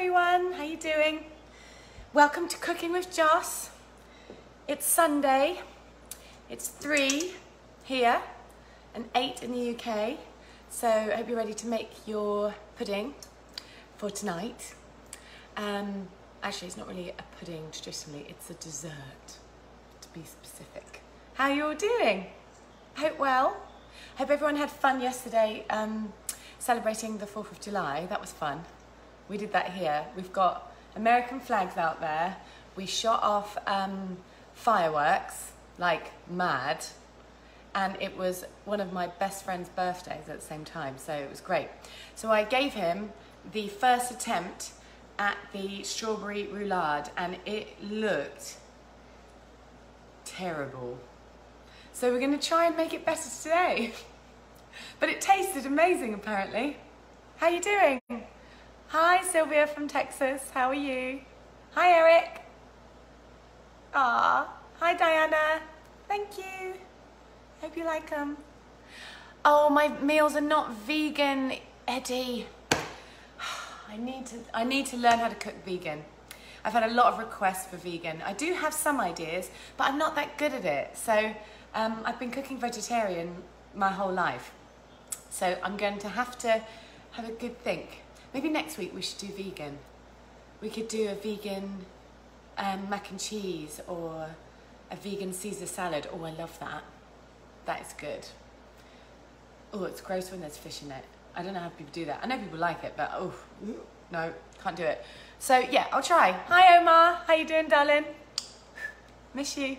everyone, how you doing? Welcome to Cooking with Joss. It's Sunday, it's 3 here and 8 in the UK, so I hope you're ready to make your pudding for tonight. Actually, it's not really a pudding traditionally, it's a dessert, to be specific. How you all doing? Hope well. Hope everyone had fun yesterday celebrating the 4th of July. That was fun. We did that here. We've got American flags out there. We shot off fireworks like mad. And it was one of my best friend's birthdays at the same time. So it was great. So I gave him the first attempt at the strawberry roulade and it looked terrible. So we're going to try and make it better today. But it tasted amazing apparently. How you doing? Hi Sylvia from Texas, how are you? Hi Eric. Ah, hi Diana. Thank you. Hope you like them. Oh, my meals are not vegan, Eddie. I need to learn how to cook vegan. I've had a lot of requests for vegan. I do have some ideas, but I'm not that good at it. So I've been cooking vegetarian my whole life. So I'm going to have a good think. Maybe next week we should do vegan. We could do a vegan mac and cheese or a vegan Caesar salad. Oh, I love that. That is good. Oh, it's gross when there's fish in it. I don't know how people do that. I know people like it, but oh, no, can't do it. So yeah, I'll try. Hi Omar, how you doing, darling? Miss you.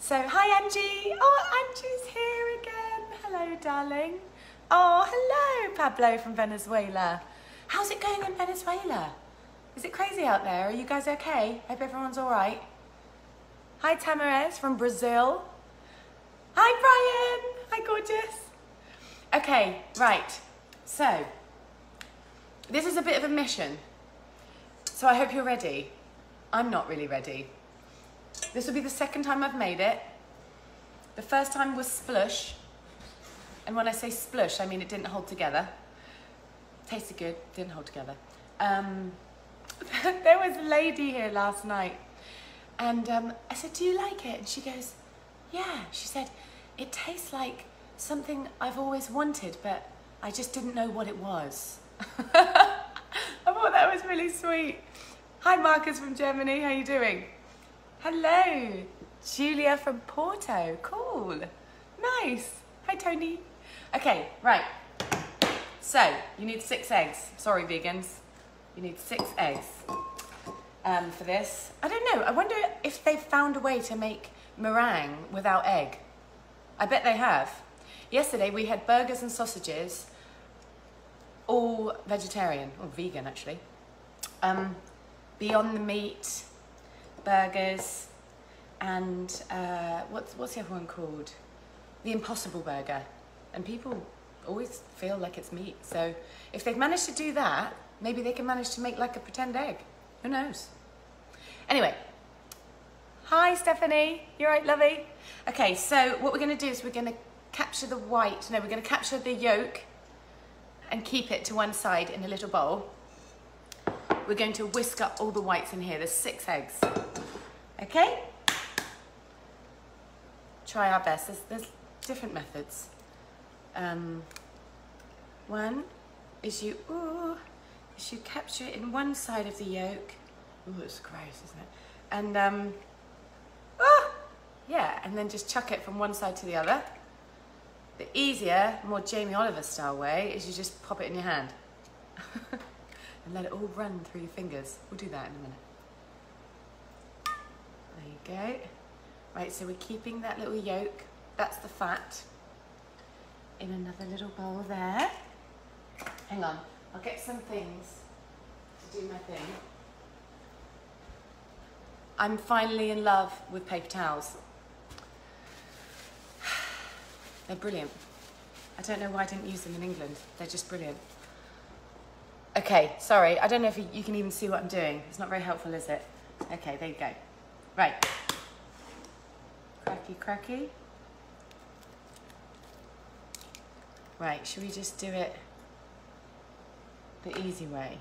So, hi Angie. Oh, Angie's here again. Hello, darling. Oh, hello, Pablo from Venezuela. How's it going in Venezuela? Is it crazy out there? Are you guys okay? Hope everyone's all right. Hi, Tamarez from Brazil. Hi, Brian. Hi, gorgeous. Okay, right. So, this is a bit of a mission. So I hope you're ready. I'm not really ready. This will be the second time I've made it. The first time was splush. And when I say splush, I mean it didn't hold together. Tasted good, didn't hold together. There was a lady here last night. And I said, do you like it? And she goes, yeah. She said, it tastes like something I've always wanted, but I just didn't know what it was. I thought that was really sweet. Hi, Marcus from Germany. How you doing? Hello, Julia from Porto, cool, nice. Hi Tony. Okay, right, so you need 6 eggs. Sorry vegans, you need 6 eggs for this. I don't know, I wonder if they've found a way to make meringue without egg. I bet they have. Yesterday we had burgers and sausages, all vegetarian, or vegan actually. Beyond the Meat, burgers, and what's the other one called? The Impossible Burger. And people always feel like it's meat. So if they've managed to do that, maybe they can manage to make like a pretend egg. Who knows? Anyway. Hi, Stephanie. You all right, lovey? Okay, so what we're gonna do is we're gonna capture the white, no, we're gonna capture the yolk and keep it to one side in a little bowl. We're going to whisk up all the whites in here. There's 6 eggs. Okay? Try our best. There's different methods. One is you capture it in one side of the yolk. Ooh, it's gross, isn't it? And, yeah, and then just chuck it from one side to the other. The easier, more Jamie Oliver style way is you just pop it in your hand. And let it all run through your fingers. We'll do that in a minute. There you go. Right, so we're keeping that little yolk, that's the fat, in another little bowl there. Hang on, I'll get some things to do my thing. I'm finally in love with paper towels. They're brilliant. I don't know why I didn't use them in England. They're just brilliant. Okay, sorry, I don't know if you can even see what I'm doing. It's not very helpful, is it? Okay, there you go. Right. Cracky, cracky. Right, should we just do it the easy way?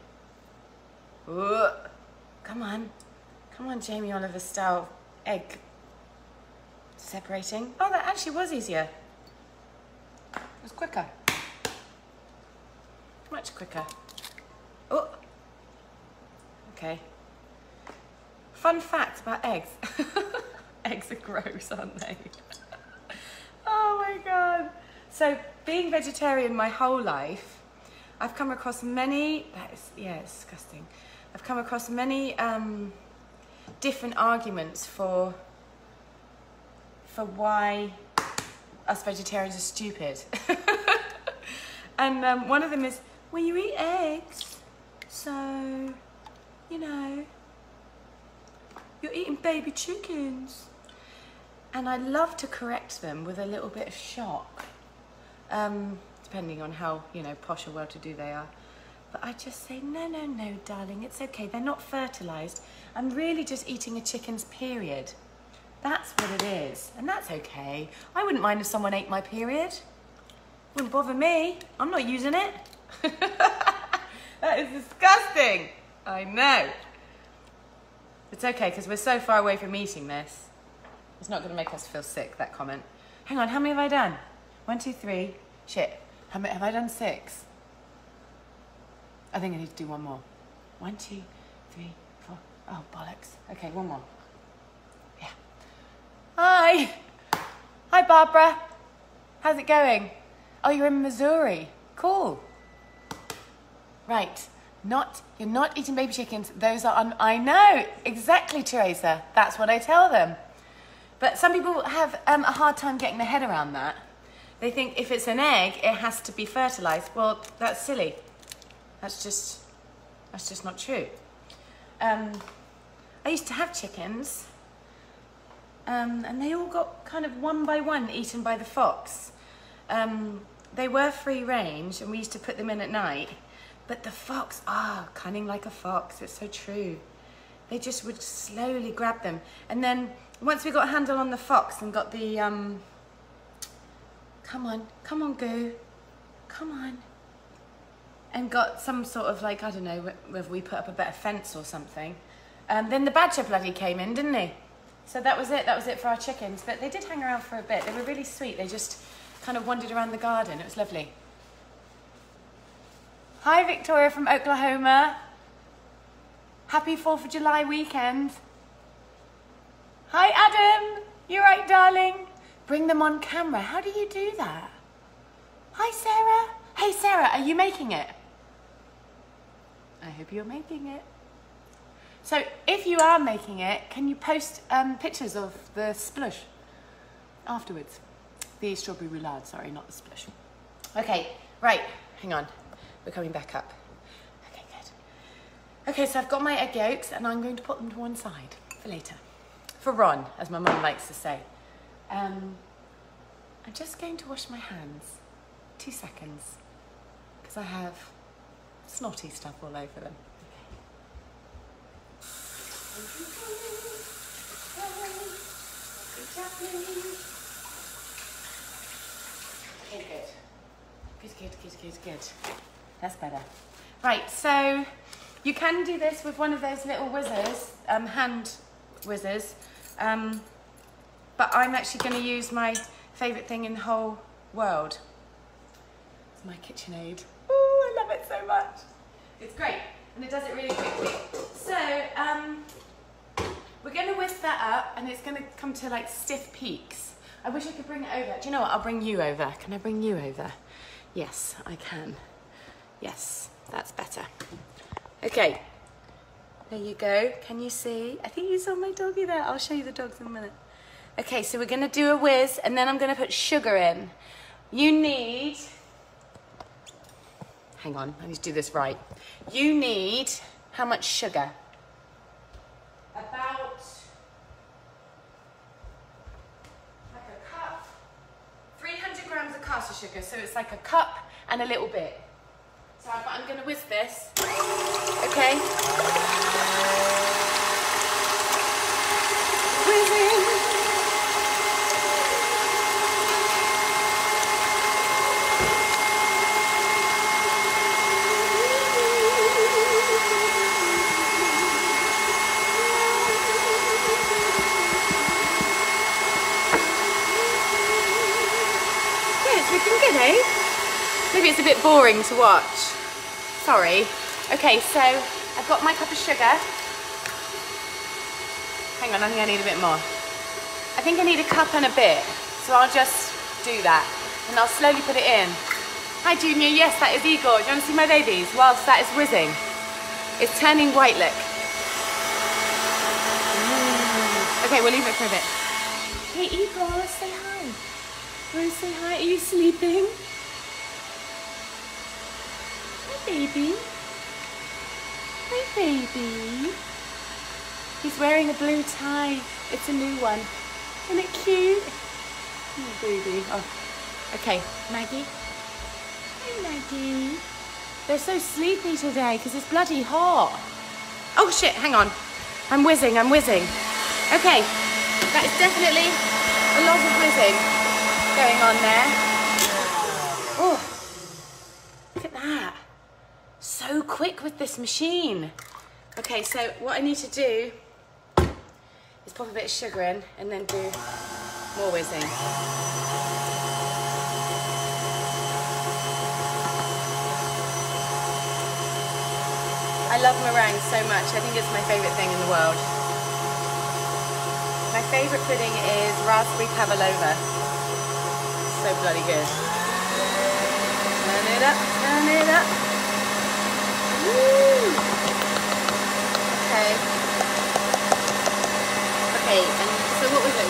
Ugh. Come on. Come on, Jamie Oliver style egg separating. Oh, that actually was easier. It was quicker. Much quicker. Oh. Okay. Fun fact about eggs. Eggs are gross, aren't they? Oh my God. So being vegetarian my whole life, I've come across many, that is, yeah, it's disgusting. I've come across many different arguments for why us vegetarians are stupid. And one of them is, well, you eat eggs, so, you know, you're eating baby chickens. And I love to correct them with a little bit of shock, depending on how, you know, posh or well-to-do they are. But I just say, no, no, no, darling, it's okay. They're not fertilized. I'm really just eating a chicken's period. That's what it is, and that's okay. I wouldn't mind if someone ate my period. Wouldn't bother me. I'm not using it. That is disgusting. I know. It's okay, because we're so far away from eating this. It's not gonna make us feel sick, that comment. Hang on, how many have I done? 1, 2, 3, shit. How many, have I done 6? I think I need to do one more. 1, 2, 3, 4. Oh, bollocks. Okay, one more. Yeah. Hi. Hi, Barbara. How's it going? Oh, you're in Missouri. Cool. Right. You're not eating baby chickens. Those are on, I know, exactly, Teresa. That's what I tell them. But some people have a hard time getting their head around that. They think if it's an egg, it has to be fertilized. Well, that's silly. That's just not true. I used to have chickens, and they all got kind of one by one eaten by the fox. They were free range, and we used to put them in at night. But the fox, cunning like a fox, it's so true. They just would slowly grab them, and then once we got a handle on the fox and got the come on Goo, come on, and got some sort of, like, I don't know whether we put up a better fence or something, then the badger bloody came in, didn't he? So that was it for our chickens, but they did hang around for a bit. They were really sweet. They just kind of wandered around the garden. It was lovely. Hi Victoria from Oklahoma. Happy 4th of July weekend. Hi Adam, you right, darling? Bring them on camera, how do you do that? Hi Sarah. Hey Sarah, are you making it? I hope you're making it. So if you are making it, can you post pictures of the splush afterwards? The strawberry roulade, sorry, not the splush. Okay, right, hang on, we're coming back up. Okay, so I've got my egg yolks and I'm going to put them to one side for later. For Ron, as my mum likes to say. I'm just going to wash my hands. 2 seconds. Because I have snotty stuff all over them. Okay, good. Good. That's better. Right, so... you can do this with one of those little whizzers, hand whizzers, but I'm actually going to use my favourite thing in the whole world. It's my KitchenAid. Oh, I love it so much. It's great, and it does it really quickly. So we're going to whisk that up, and it's going to come to, like, stiff peaks. I wish I could bring it over. Do you know what? I'll bring you over. Can I bring you over? Yes, I can. Yes, that's better. Okay, there you go. Can you see? I think you saw my doggy there. I'll show you the dogs in a minute. Okay, so we're going to do a whiz, and then I'm going to put sugar in. You need... hang on, I need to do this right. You need how much sugar? About... like a cup. 300 grams of caster sugar, so it's like a cup and a little bit. So I'm going to whisk this, okay? Whizzing. is a bit boring to watch. Sorry. Okay, so I've got my cup of sugar. Hang on, I think I need a bit more. I think I need a cup and a bit, so I'll just do that. And I'll slowly put it in. Hi Junior, yes, that is Igor. Do you want to see my babies? Whilst that is whizzing. It's turning white, look. Okay, we'll leave it for a bit. Hey Igor, say hi. Want to say hi? Are you sleeping? Hi baby. Hi baby. He's wearing a blue tie. It's a new one. Isn't it cute? Oh baby. Oh. Okay, Maggie. Hi Maggie. They're so sleepy today because it's bloody hot. Oh shit, hang on. I'm whizzing, I'm whizzing. Okay, that is definitely a lot of whizzing going on there. Oh, look at that. So quick with this machine. Okay, so what I need to do is pop a bit of sugar in and then do more whizzing. I love meringue so much. I think it's my favourite thing in the world. My favourite pudding is raspberry pavlova. So bloody good. Turn it up, turn it up. Woo! Okay. Okay, and so what was it?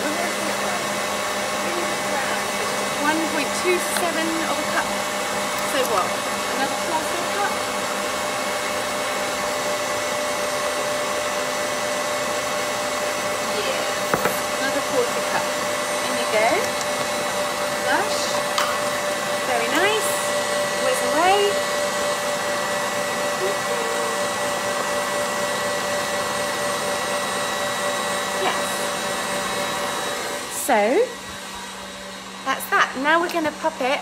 What was it? 1.27 of a cup. So what? Another plastic cup? Go. Lush. Very nice. Whiz away. Yes. So, that's that. Now we're going to pop it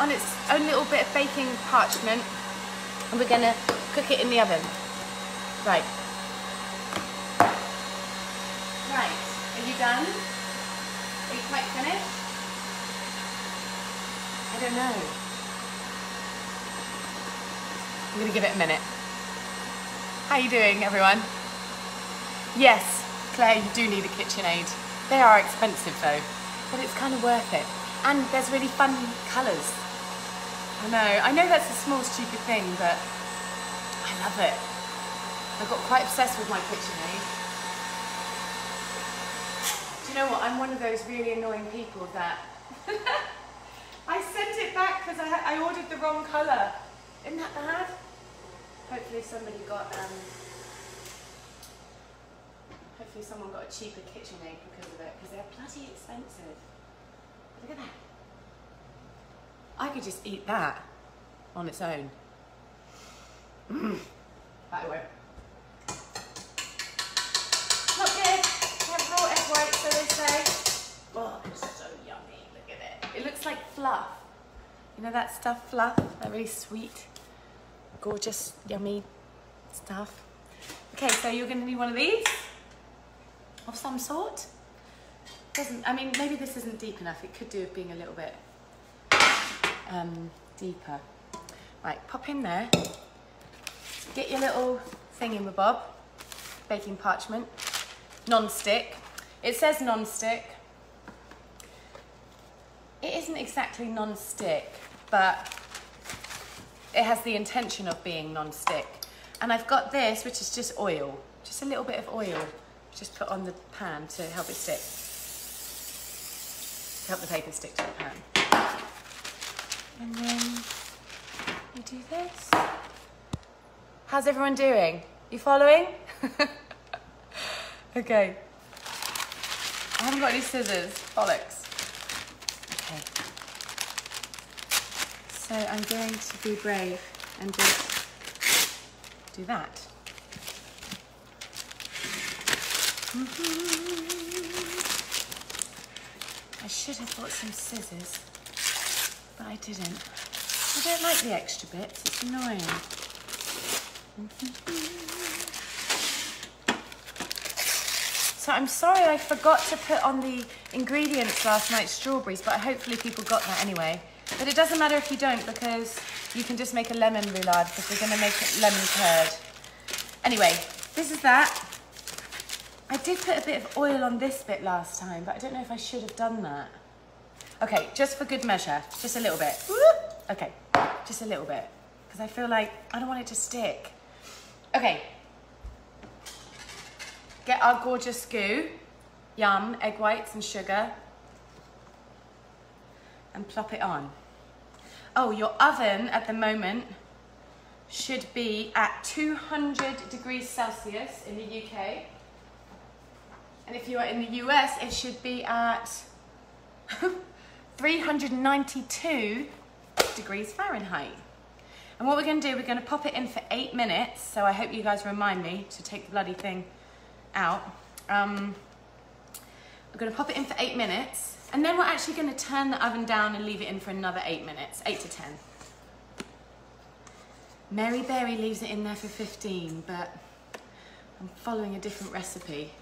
on its own little bit of baking parchment and we're going to cook it in the oven. Right. Right. Are you done? Are you quite finished? I don't know. I'm going to give it a minute. How are you doing, everyone? Yes, Claire, you do need a KitchenAid. They are expensive, though, but it's kind of worth it. And there's really fun colours. I know that's a small, stupid thing, but I love it. I got quite obsessed with my KitchenAid. You know what, I'm one of those really annoying people that I sent it back because I ordered the wrong colour. Isn't that bad? Hopefully somebody got hopefully someone got a cheaper KitchenAid because of it, because they're bloody expensive. Look at that. I could just eat that on its own. That won't. White, so they say. Oh, it's so yummy. Look at it. It looks like fluff. You know that stuff, fluff? That really sweet, gorgeous, yummy stuff. Okay, so you're going to need one of these of some sort. Doesn't, I mean, maybe this isn't deep enough. It could do with being a little bit deeper. Right, pop in there. Get your little thingamabob, baking parchment, non-stick. It says non-stick. It isn't exactly non-stick, but it has the intention of being non-stick. And I've got this, which is just oil, just a little bit of oil, just put on the pan to help it stick, to help the paper stick to the pan. And then you do this. How's everyone doing? You following? Okay. I haven't got any scissors, bollocks. Okay. So I'm going to be brave and just do that. I should have bought some scissors, but I didn't. I don't like the extra bits, it's annoying. So I'm sorry I forgot to put on the ingredients last night's strawberries, but hopefully people got that anyway. But it doesn't matter if you don't, because you can just make a lemon roulade, because we're gonna make it lemon curd. Anyway, this is that. I did put a bit of oil on this bit last time, but I don't know if I should have done that. Okay, just for good measure, just a little bit. Okay, just a little bit, because I feel like I don't want it to stick. Okay, get our gorgeous goo, yum, egg whites and sugar, and plop it on. Oh, your oven at the moment should be at 200 degrees Celsius in the UK. And if you are in the US, it should be at 392 degrees Fahrenheit. And what we're gonna do, we're gonna pop it in for 8 minutes. So I hope you guys remind me to take the bloody thing out. We're gonna pop it in for 8 minutes. And then we're actually gonna turn the oven down and leave it in for another 8 minutes, 8 to 10. Mary Berry leaves it in there for 15, but I'm following a different recipe.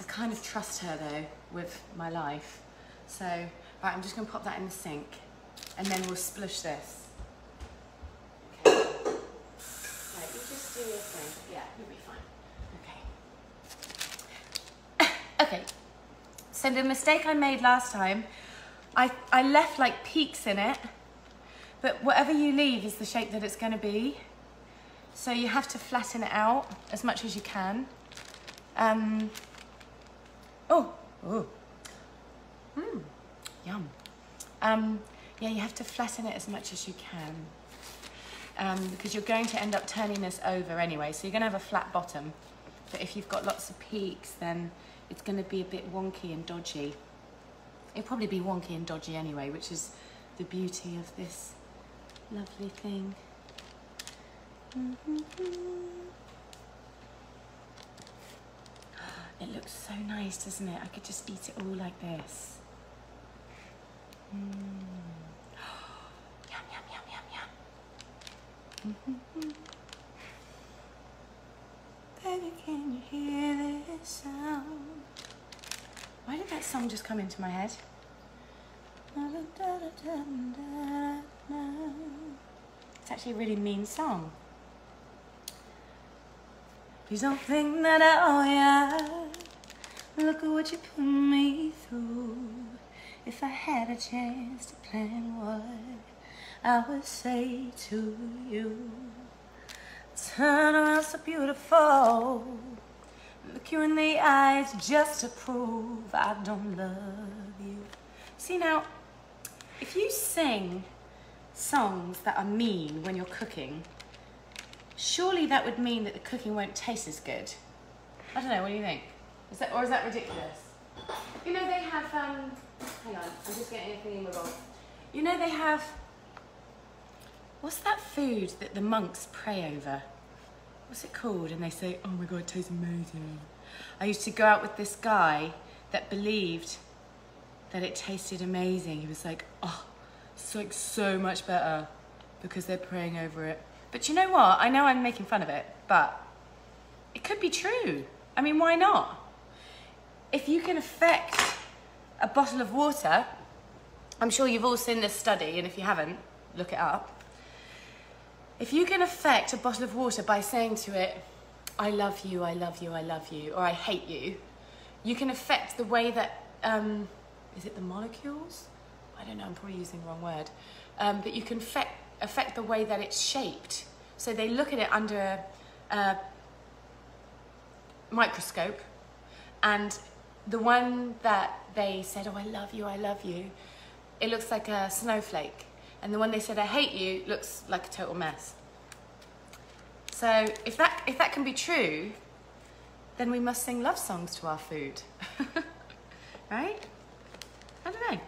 I kind of trust her though, with my life. So, right, I'm just gonna pop that in the sink and then we'll splish this. Okay. Right, you just do your thing. Yeah, you'll be fine. Okay. Okay. So the mistake I made last time, I left like peaks in it, but whatever you leave is the shape that it's gonna be. So you have to flatten it out as much as you can. Yum. Yeah, you have to flatten it as much as you can, because you're going to end up turning this over anyway, so you're gonna have a flat bottom. But if you've got lots of peaks, then it's gonna be a bit wonky and dodgy. It'll probably be wonky and dodgy anyway, which is the beauty of this lovely thing. It looks so nice, doesn't it? I could just eat it all like this. Yum, yum, yum, yum, yum. Baby, can you hear this sound? Why did that song just come into my head? It's actually a really mean song. Please don't think that I owe ya. Look at what you put me through. If I had a chance to plan what I would say to you. Turn around so beautiful. Look you in the eyes just to prove I don't love you. See now, if you sing songs that are mean when you're cooking, surely that would mean that the cooking won't taste as good. I don't know, what do you think? Is that, or is that ridiculous? You know they have, hang on, I'm just getting a thing in my bowl. You know they have, what's that food that the monks pray over? What's it called? And they say, oh my God, it tastes amazing. I used to go out with this guy that believed that it tasted amazing. He was like, oh, it's like so much better because they're praying over it. But you know what? I know I'm making fun of it, but it could be true. I mean, why not? If you can affect a bottle of water, I'm sure you've all seen this study, and if you haven't, look it up. If you can affect a bottle of water by saying to it, I love you, I love you, I love you, or I hate you, you can affect the way that, is it the molecules? I don't know, I'm probably using the wrong word. But you can affect the way that it's shaped. So they look at it under a microscope, and the one that they said, oh, I love you, it looks like a snowflake. And the one they said, I hate you, looks like a total mess. So if that can be true, then we must sing love songs to our food, right? I don't know,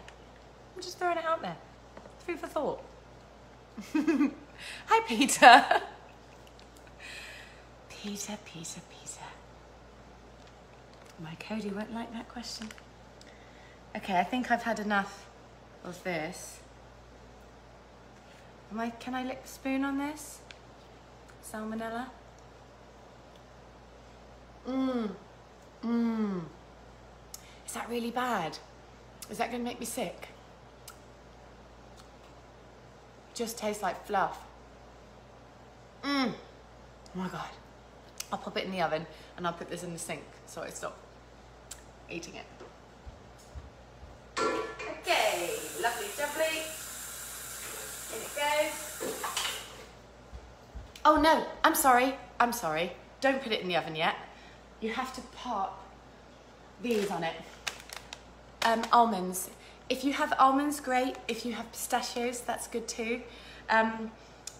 I'm just throwing it out there, food for thought. Hi, Peter. Peter, Peter, Peter. My Cody won't like that question. Okay, I think I've had enough of this. Can I lick the spoon on this? Salmonella. Is that really bad? Is that gonna make me sick? just tastes like fluff. Mmm. Oh my God. I'll pop it in the oven and I'll put this in the sink so I stop eating it. Okay, lovely jubbly. In it goes. Oh no, I'm sorry. I'm sorry. Don't put it in the oven yet. You have to pop these on it. Almonds. If you have almonds, great. If you have pistachios, that's good too.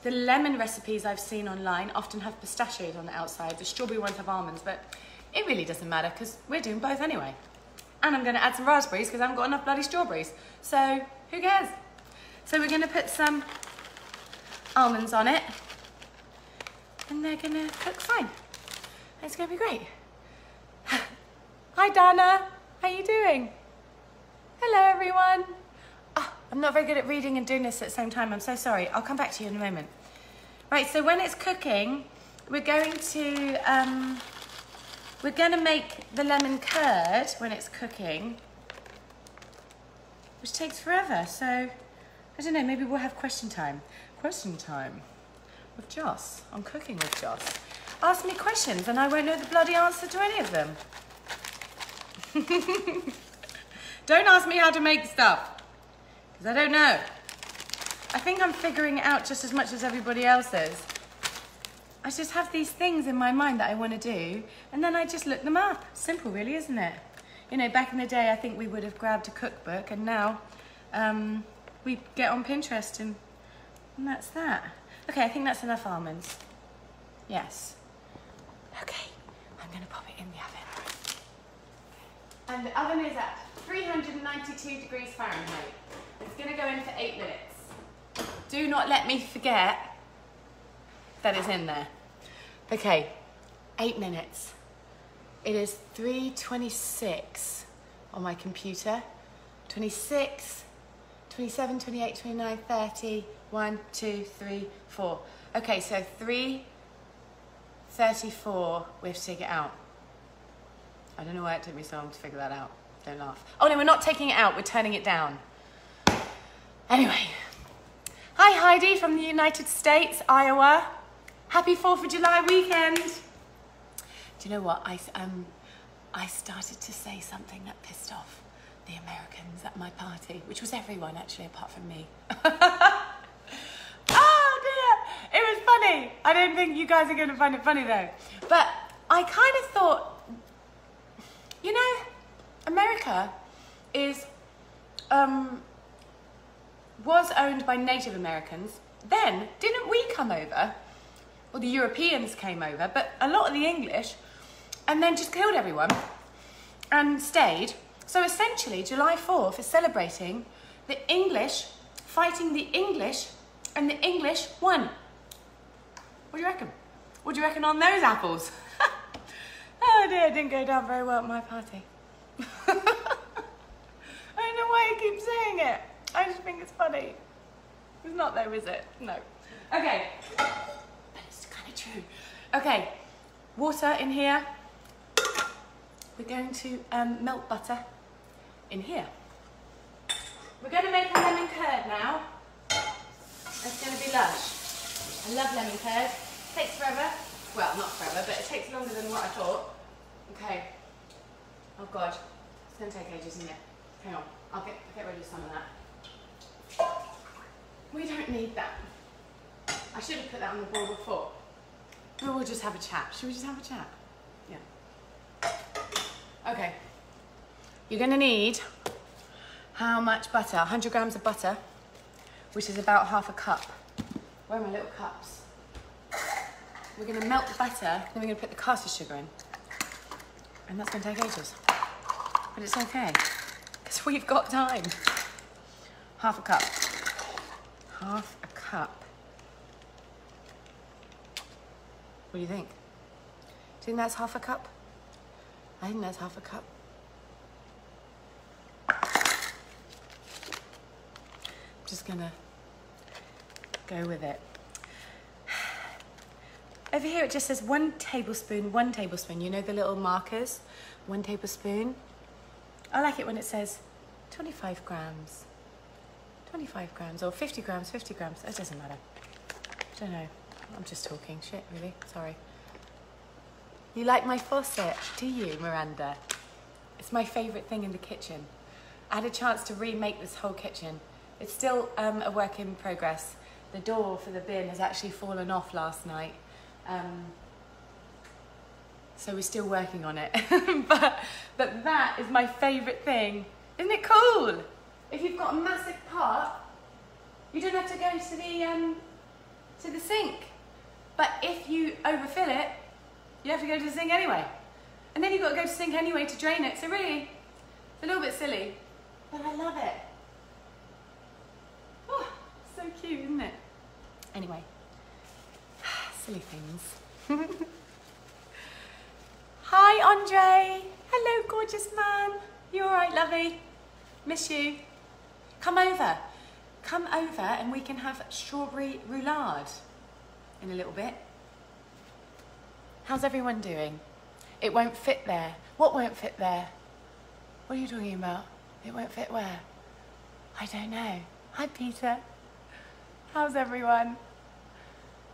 The lemon recipes I've seen online often have pistachios on the outside. The strawberry ones have almonds, but it really doesn't matter because we're doing both anyway. And I'm gonna add some raspberries because I haven't got enough bloody strawberries. So who cares? So we're gonna put some almonds on it and they're gonna cook fine. It's gonna be great. Hi, Dana, how you doing? Hello, everyone. Oh, I'm not very good at reading and doing this at the same time. I'm so sorry. I'll come back to you in a moment. Right, so when it's cooking, we're gonna make the lemon curd when it's cooking, which takes forever. So, I don't know, maybe we'll have question time. Question time with Joss, on Cooking with Joss. Ask me questions and I won't know the bloody answer to any of them. Don't ask me how to make stuff, because I don't know. I think I'm figuring it out just as much as everybody else is. I just have these things in my mind that I want to do, and then I just look them up. Simple, really, isn't it? You know, back in the day, I think we would have grabbed a cookbook, and now we get on Pinterest, and that's that. Okay, I think that's enough almonds. Yes. Okay, I'm going to pop it in the oven. And the oven is at 392 degrees Fahrenheit. It's gonna go in for 8 minutes. Do not let me forget that it's in there. Okay, 8 minutes. It is 3:26 on my computer. 26, 27, 28, 29, 30, 1, 2, 3, 4. Okay, so 3:34, we have to take it out. I don't know why it took me so long to figure that out. Don't laugh. Oh no, we're not taking it out, we're turning it down. Anyway. Hi Heidi from the United States, Iowa. Happy 4th of July weekend. Do you know what, I started to say something that pissed off the Americans at my party, which was everyone actually, apart from me. Oh dear, it was funny. I don't think you guys are gonna find it funny though. But I kind of thought, you know, America is, was owned by Native Americans. Then, didn't we come over? Well, the Europeans came over, but a lot of the English, and then just killed everyone and stayed. So essentially, July 4th is celebrating the English fighting the English, and the English won. What do you reckon? What do you reckon on those apples? Oh dear, it didn't go down very well at my party. I don't know why I keep saying it. I just think it's funny. It's not though, is it? No. Okay. But it's kind of true. Okay. Water in here. We're going to melt butter in here. We're going to make a lemon curd now. It's going to be lush. I love lemon curd. It takes forever. Well, not forever, but it takes longer than what I thought. Okay. Oh God, it's going to take ages, isn't it? Hang on, I'll get rid of some of that. We don't need that. I should have put that on the board before. But we'll just have a chat. Should we just have a chat? Yeah. Okay. You're going to need how much butter? 100 grams of butter, which is about half a cup. Where are my little cups? We're going to melt the butter, then we're going to put the caster sugar in. And that's going to take ages. But it's okay, because we've got time. Half a cup. Half a cup. What do you think? Do you think that's half a cup? I think that's half a cup. I'm just going to go with it. Over here it just says 1 tablespoon, 1 tablespoon. You know the little markers? 1 tablespoon. I like it when it says 25 grams, 25 grams or 50 grams, 50 grams. It doesn't matter. I don't know. I'm just talking shit, really. Sorry. You like my faucet, do you, Miranda? It's my favorite thing in the kitchen. I had a chance to remake this whole kitchen. It's still a work in progress. The door for the bin has actually fallen off last night. So we're still working on it. but that is my favorite thing. Isn't it cool? If you've got a massive pot, you don't have to go to the sink. But if you overfill it, you have to go to the sink anyway. And then you've got to go to the sink anyway to drain it. So really, it's a little bit silly, but I love it. Oh, so cute, isn't it? Anyway, silly things. Hi, Andre. Hello, gorgeous man. You all right, lovey? Miss you. Come over. Come over and we can have strawberry roulade in a little bit. How's everyone doing? It won't fit there. What won't fit there? What are you talking about? It won't fit where? I don't know. Hi, Peter. How's everyone?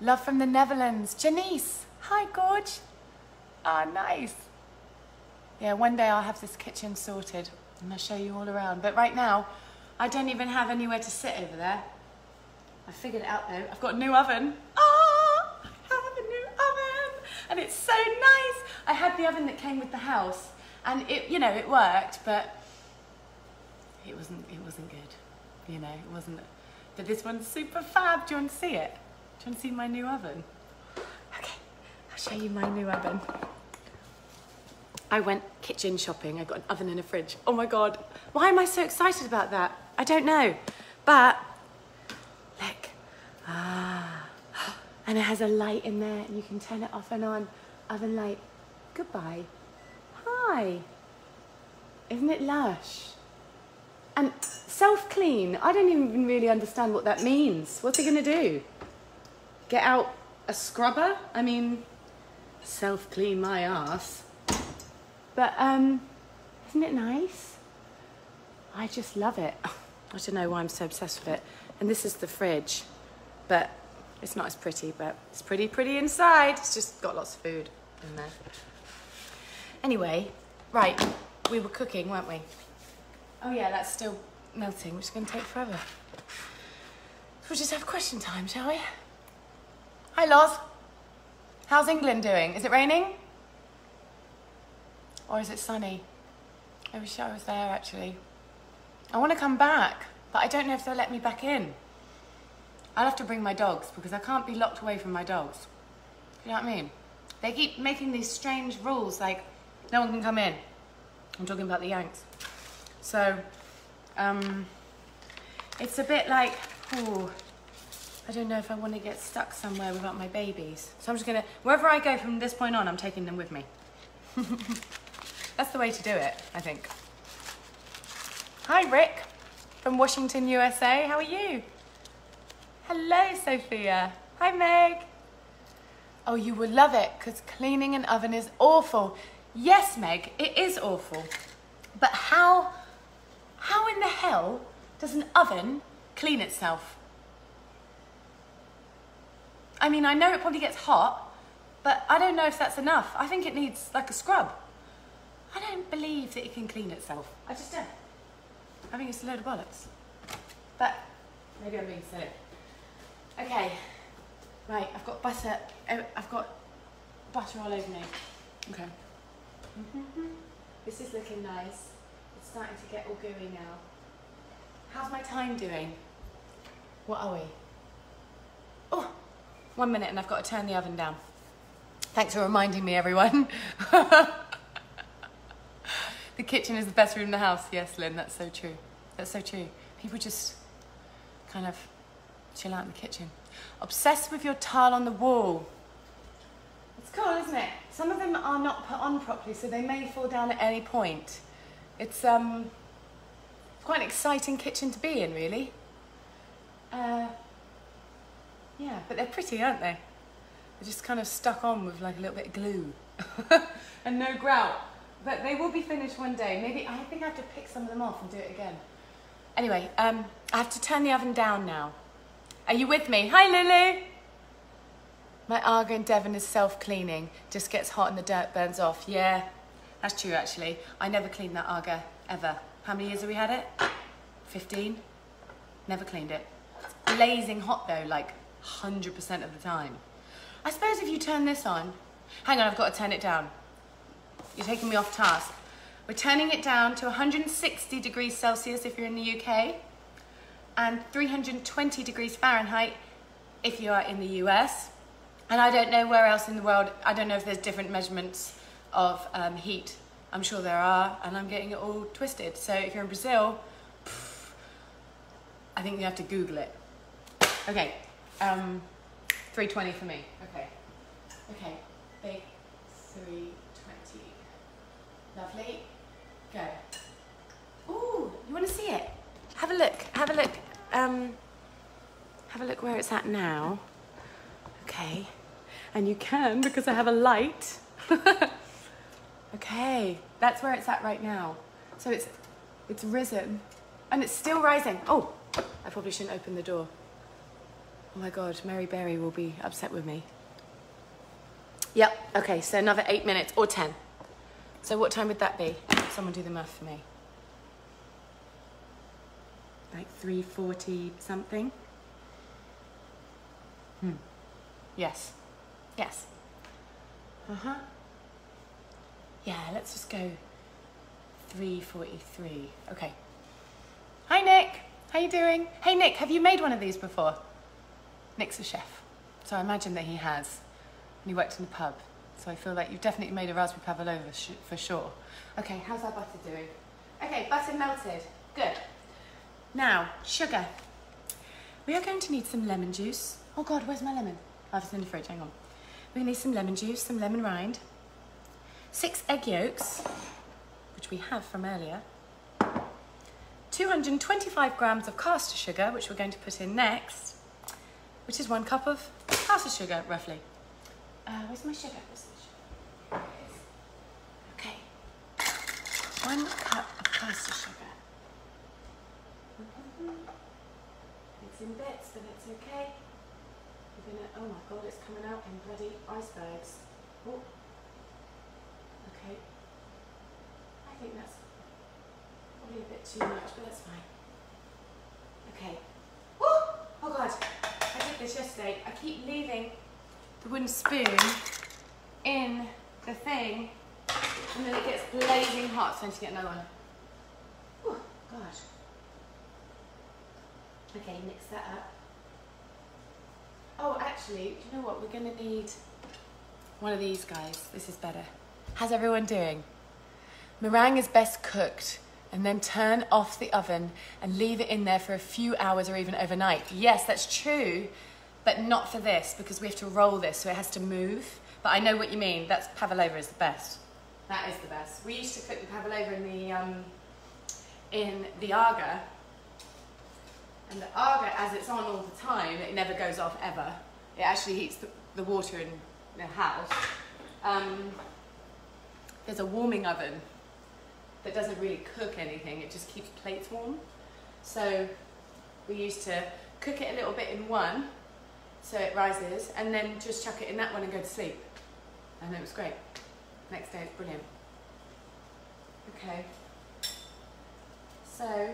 Love from the Netherlands. Janice. Hi, Gorge. Ah, nice. Yeah, one day I'll have this kitchen sorted and I'll show you all around. But right now, I don't even have anywhere to sit over there. I figured it out though. I've got a new oven. Oh, I have a new oven. And it's so nice. I had the oven that came with the house and it, you know, it worked, but it wasn't good. You know, it wasn't, but this one's super fab. Do you want to see it? Do you want to see my new oven? Okay, I'll show you my new oven. I went kitchen shopping. I got an oven and a fridge. Oh my God. Why am I so excited about that? I don't know. But look, ah, and it has a light in there and you can turn it off and on. Oven light. Goodbye. Hi. Isn't it lush? And self-clean. I don't even really understand what that means. What's it gonna do? Get out a scrubber? I mean, self-clean my ass. But isn't it nice? I just love it. I don't know why I'm so obsessed with it. And this is the fridge, but it's not as pretty, but it's pretty, pretty inside. It's just got lots of food in there. Anyway, right, we were cooking, weren't we? Oh yeah, that's still melting, which is gonna take forever. We'll just have question time, shall we? Hi, Loz. How's England doing? Is it raining? Or is it sunny? I wish I was there, actually. I want to come back, but I don't know if they'll let me back in. I'll have to bring my dogs, because I can't be locked away from my dogs. You know what I mean? They keep making these strange rules, like, no one can come in. I'm talking about the Yanks. So, it's a bit like, oh, I don't know if I want to get stuck somewhere without my babies. So I'm just going to, wherever I go from this point on, I'm taking them with me. That's the way to do it, I think. Hi, Rick from Washington, USA. How are you? Hello, Sophia. Hi, Meg. Oh, you will love it because cleaning an oven is awful. Yes, Meg, it is awful. But how in the hell does an oven clean itself? I mean, I know it probably gets hot, but I don't know if that's enough. I think it needs like a scrub. I don't believe that it can clean itself. I just don't. I think it's a load of bollocks. But maybe I'm being silly. Okay. Right, I've got butter. I've got butter all over me. Okay. This is looking nice. It's starting to get all gooey now. How's my time doing? What are we? Oh, 1 minute and I've got to turn the oven down. Thanks for reminding me, everyone. The kitchen is the best room in the house. Yes, Lynn, that's so true. That's so true. People just kind of chill out in the kitchen. Obsessed with your tile on the wall. It's cool, isn't it? Some of them are not put on properly, so they may fall down at any point. It's quite an exciting kitchen to be in, really. Yeah, but they're pretty, aren't they? They're just kind of stuck on with like a little bit of glue and no grout. But they will be finished one day. Maybe I think I have to pick some of them off and do it again. Anyway, I have to turn the oven down now. Are you with me? Hi, Lulu. My Argo in Devon is self-cleaning. Just gets hot and the dirt burns off. Yeah, that's true, actually. I never cleaned that Argo, ever. How many years have we had it? 15? Never cleaned it. It's blazing hot, though, like 100% of the time. I suppose if you turn this on... Hang on, I've got to turn it down. You're taking me off task. We're turning it down to 160 degrees Celsius if you're in the UK, and 320 degrees Fahrenheit if you are in the US. And I don't know where else in the world, I don't know if there's different measurements of heat. I'm sure there are, and I'm getting it all twisted. So if you're in Brazil, I think you have to Google it. Okay, 320 for me. Okay, okay, big 320. Lovely, go. Ooh, you wanna see it? Have a look, have a look. Have a look where it's at now. Okay, and you can, because I have a light. Okay, that's where it's at right now. So it's risen, and it's still rising. Oh, I probably shouldn't open the door. Oh my God, Mary Berry will be upset with me. Yep, okay, so another 8 minutes, or 10. So what time would that be? Someone do the math for me. Like 3:40 something? Hmm. Yes. Yes. Uh-huh. Yeah, let's just go 3:43. Okay. Hi, Nick. How you doing? Hey, Nick, have you made one of these before? Nick's a chef, so I imagine that he has. And he worked in the pub, so I feel like you've definitely made a raspberry pavlova for sure. Okay, how's our butter doing? Okay, butter melted. Good. Now, sugar. We are going to need some lemon juice. Oh God, where's my lemon? Oh, it's in the fridge, hang on. We need some lemon juice, some lemon rind, 6 egg yolks, which we have from earlier, 225 grams of caster sugar, which we're going to put in next, which is 1 cup of caster sugar, roughly. Where's my sugar? Where's my sugar? Okay, 1 cup of caster sugar. It's in bits, but it's okay. Oh my God, it's coming out in bloody icebergs. Oh. Okay. I think that's probably a bit too much, but that's fine. Okay. Oh! Oh God, I did this yesterday. I keep leaving the wooden spoon in the thing, and then it gets blazing hot, so I need to get another one. Oh, God. Okay, mix that up. Oh, actually, do you know what? We're going to need one of these guys. This is better. How's everyone doing? Meringue is best cooked, and then turn off the oven and leave it in there for a few hours or even overnight. Yes, that's true, but not for this, because we have to roll this, so it has to move. But I know what you mean. That's pavlova is the best. That is the best. We used to cook the pavlova in the Arga. And the Arga, as it's on all the time, it never goes off ever. It actually heats the water in the house. There's a warming oven that doesn't really cook anything, it just keeps plates warm. So we used to cook it a little bit in one, so it rises, and then just chuck it in that one and go to sleep. And it was great. Next day, it's brilliant. Okay. So...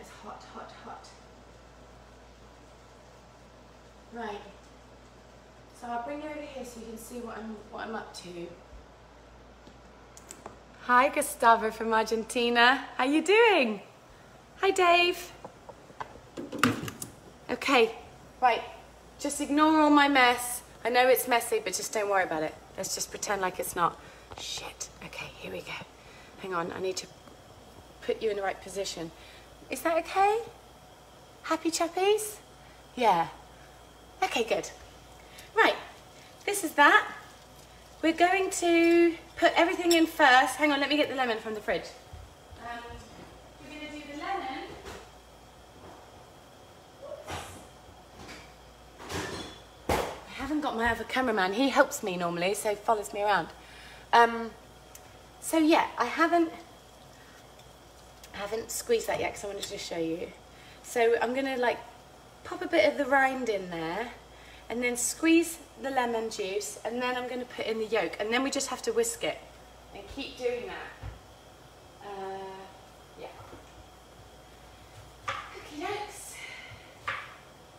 it's hot, hot, hot. Right. So I'll bring you over here so you can see what I'm up to. Hi, Gustavo from Argentina. How you doing? Hi, Dave. Okay. Right. Just ignore all my mess. I know it's messy, but just don't worry about it. Let's just pretend like it's not. Shit. Okay, here we go. Hang on. I need to put you in the right position. Is that okay? Happy chappies? Yeah. Okay, good. Right, this is that. We're going to put everything in first. Hang on, let me get the lemon from the fridge. We're going to do the lemon. Oops. I haven't got my other cameraman. He helps me normally, so he follows me around. So yeah, I haven't... I haven't squeezed that yet because I wanted to just show you. So I'm going to like pop a bit of the rind in there and then squeeze the lemon juice, and then I'm going to put in the yolk, and then we just have to whisk it and keep doing that. Yeah. Cookie yolks.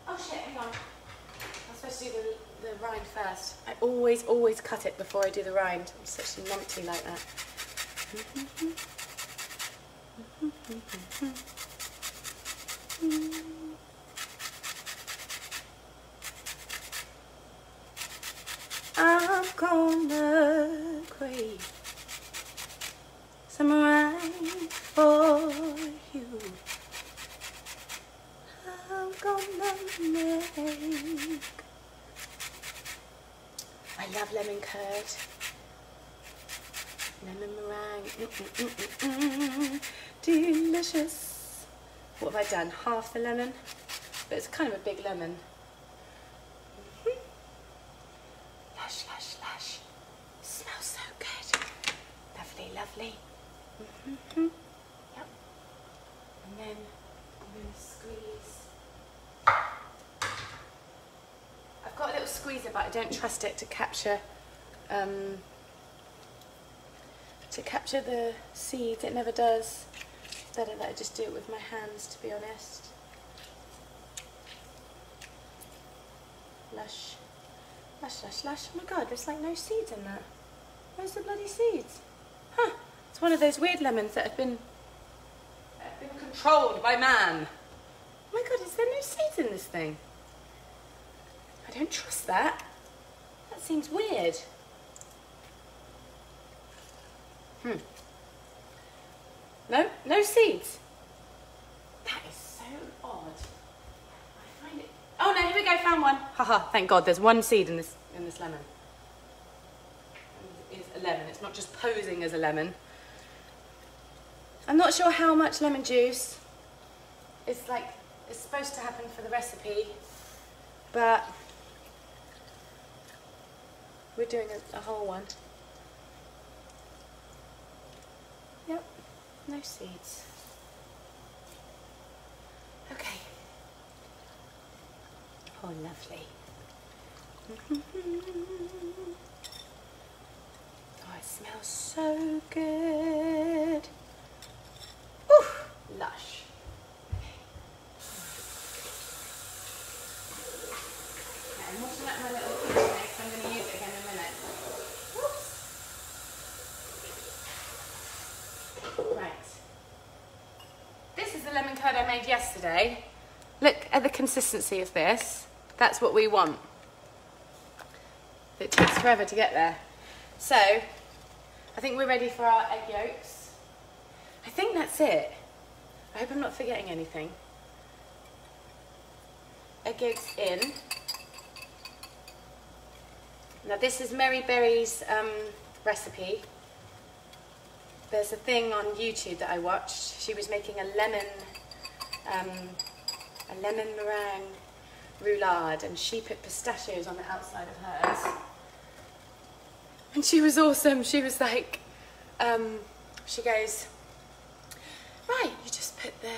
Oh shit, hang on. I'm supposed to do the rind first. I always cut it before I do the rind. I'm such a numpty like that. I'm gonna crave some wine for you. I'm gonna make. I love lemon curd. Lemon meringue. Delicious. What have I done? Half the lemon, but it's kind of a big lemon. Lush. Smells so good. Lovely. Yep. And then I'm going to squeeze. I've got a little squeezer, but I don't trust it to capture the seeds. It never does. It's better that I just do it with my hands, to be honest. Lush. Oh my god, there's like no seeds in that. Where's the bloody seeds? Huh. It's one of those weird lemons that have been controlled by man. Oh my god, is there no seeds in this thing? I don't trust that. That seems weird. No seeds. That is so odd. I find it. Oh no, here we go, found one. Haha, thank god there's one seed in this lemon. It's a lemon, it's not just posing as a lemon. I'm not sure how much lemon juice it's supposed to happen for the recipe, but we're doing a whole one. Yep, no seeds. Okay. Oh, lovely. Oh, it smells so good. Oof, lush. Okay, I'm washing up my little kitchen egg, so I'm going to use it again in a minute. Oops. Right. This is the lemon curd I made yesterday. Look at the consistency of this. That's what we want. It takes forever to get there. So, I think we're ready for our egg yolks. I think that's it. I hope I'm not forgetting anything. Egg yolks in. Now this is Mary Berry's recipe. There's a thing on YouTube that I watched. She was making a lemon meringue roulade, and she put pistachios on the outside of hers. And she was awesome. She was like, she goes, right, you just put the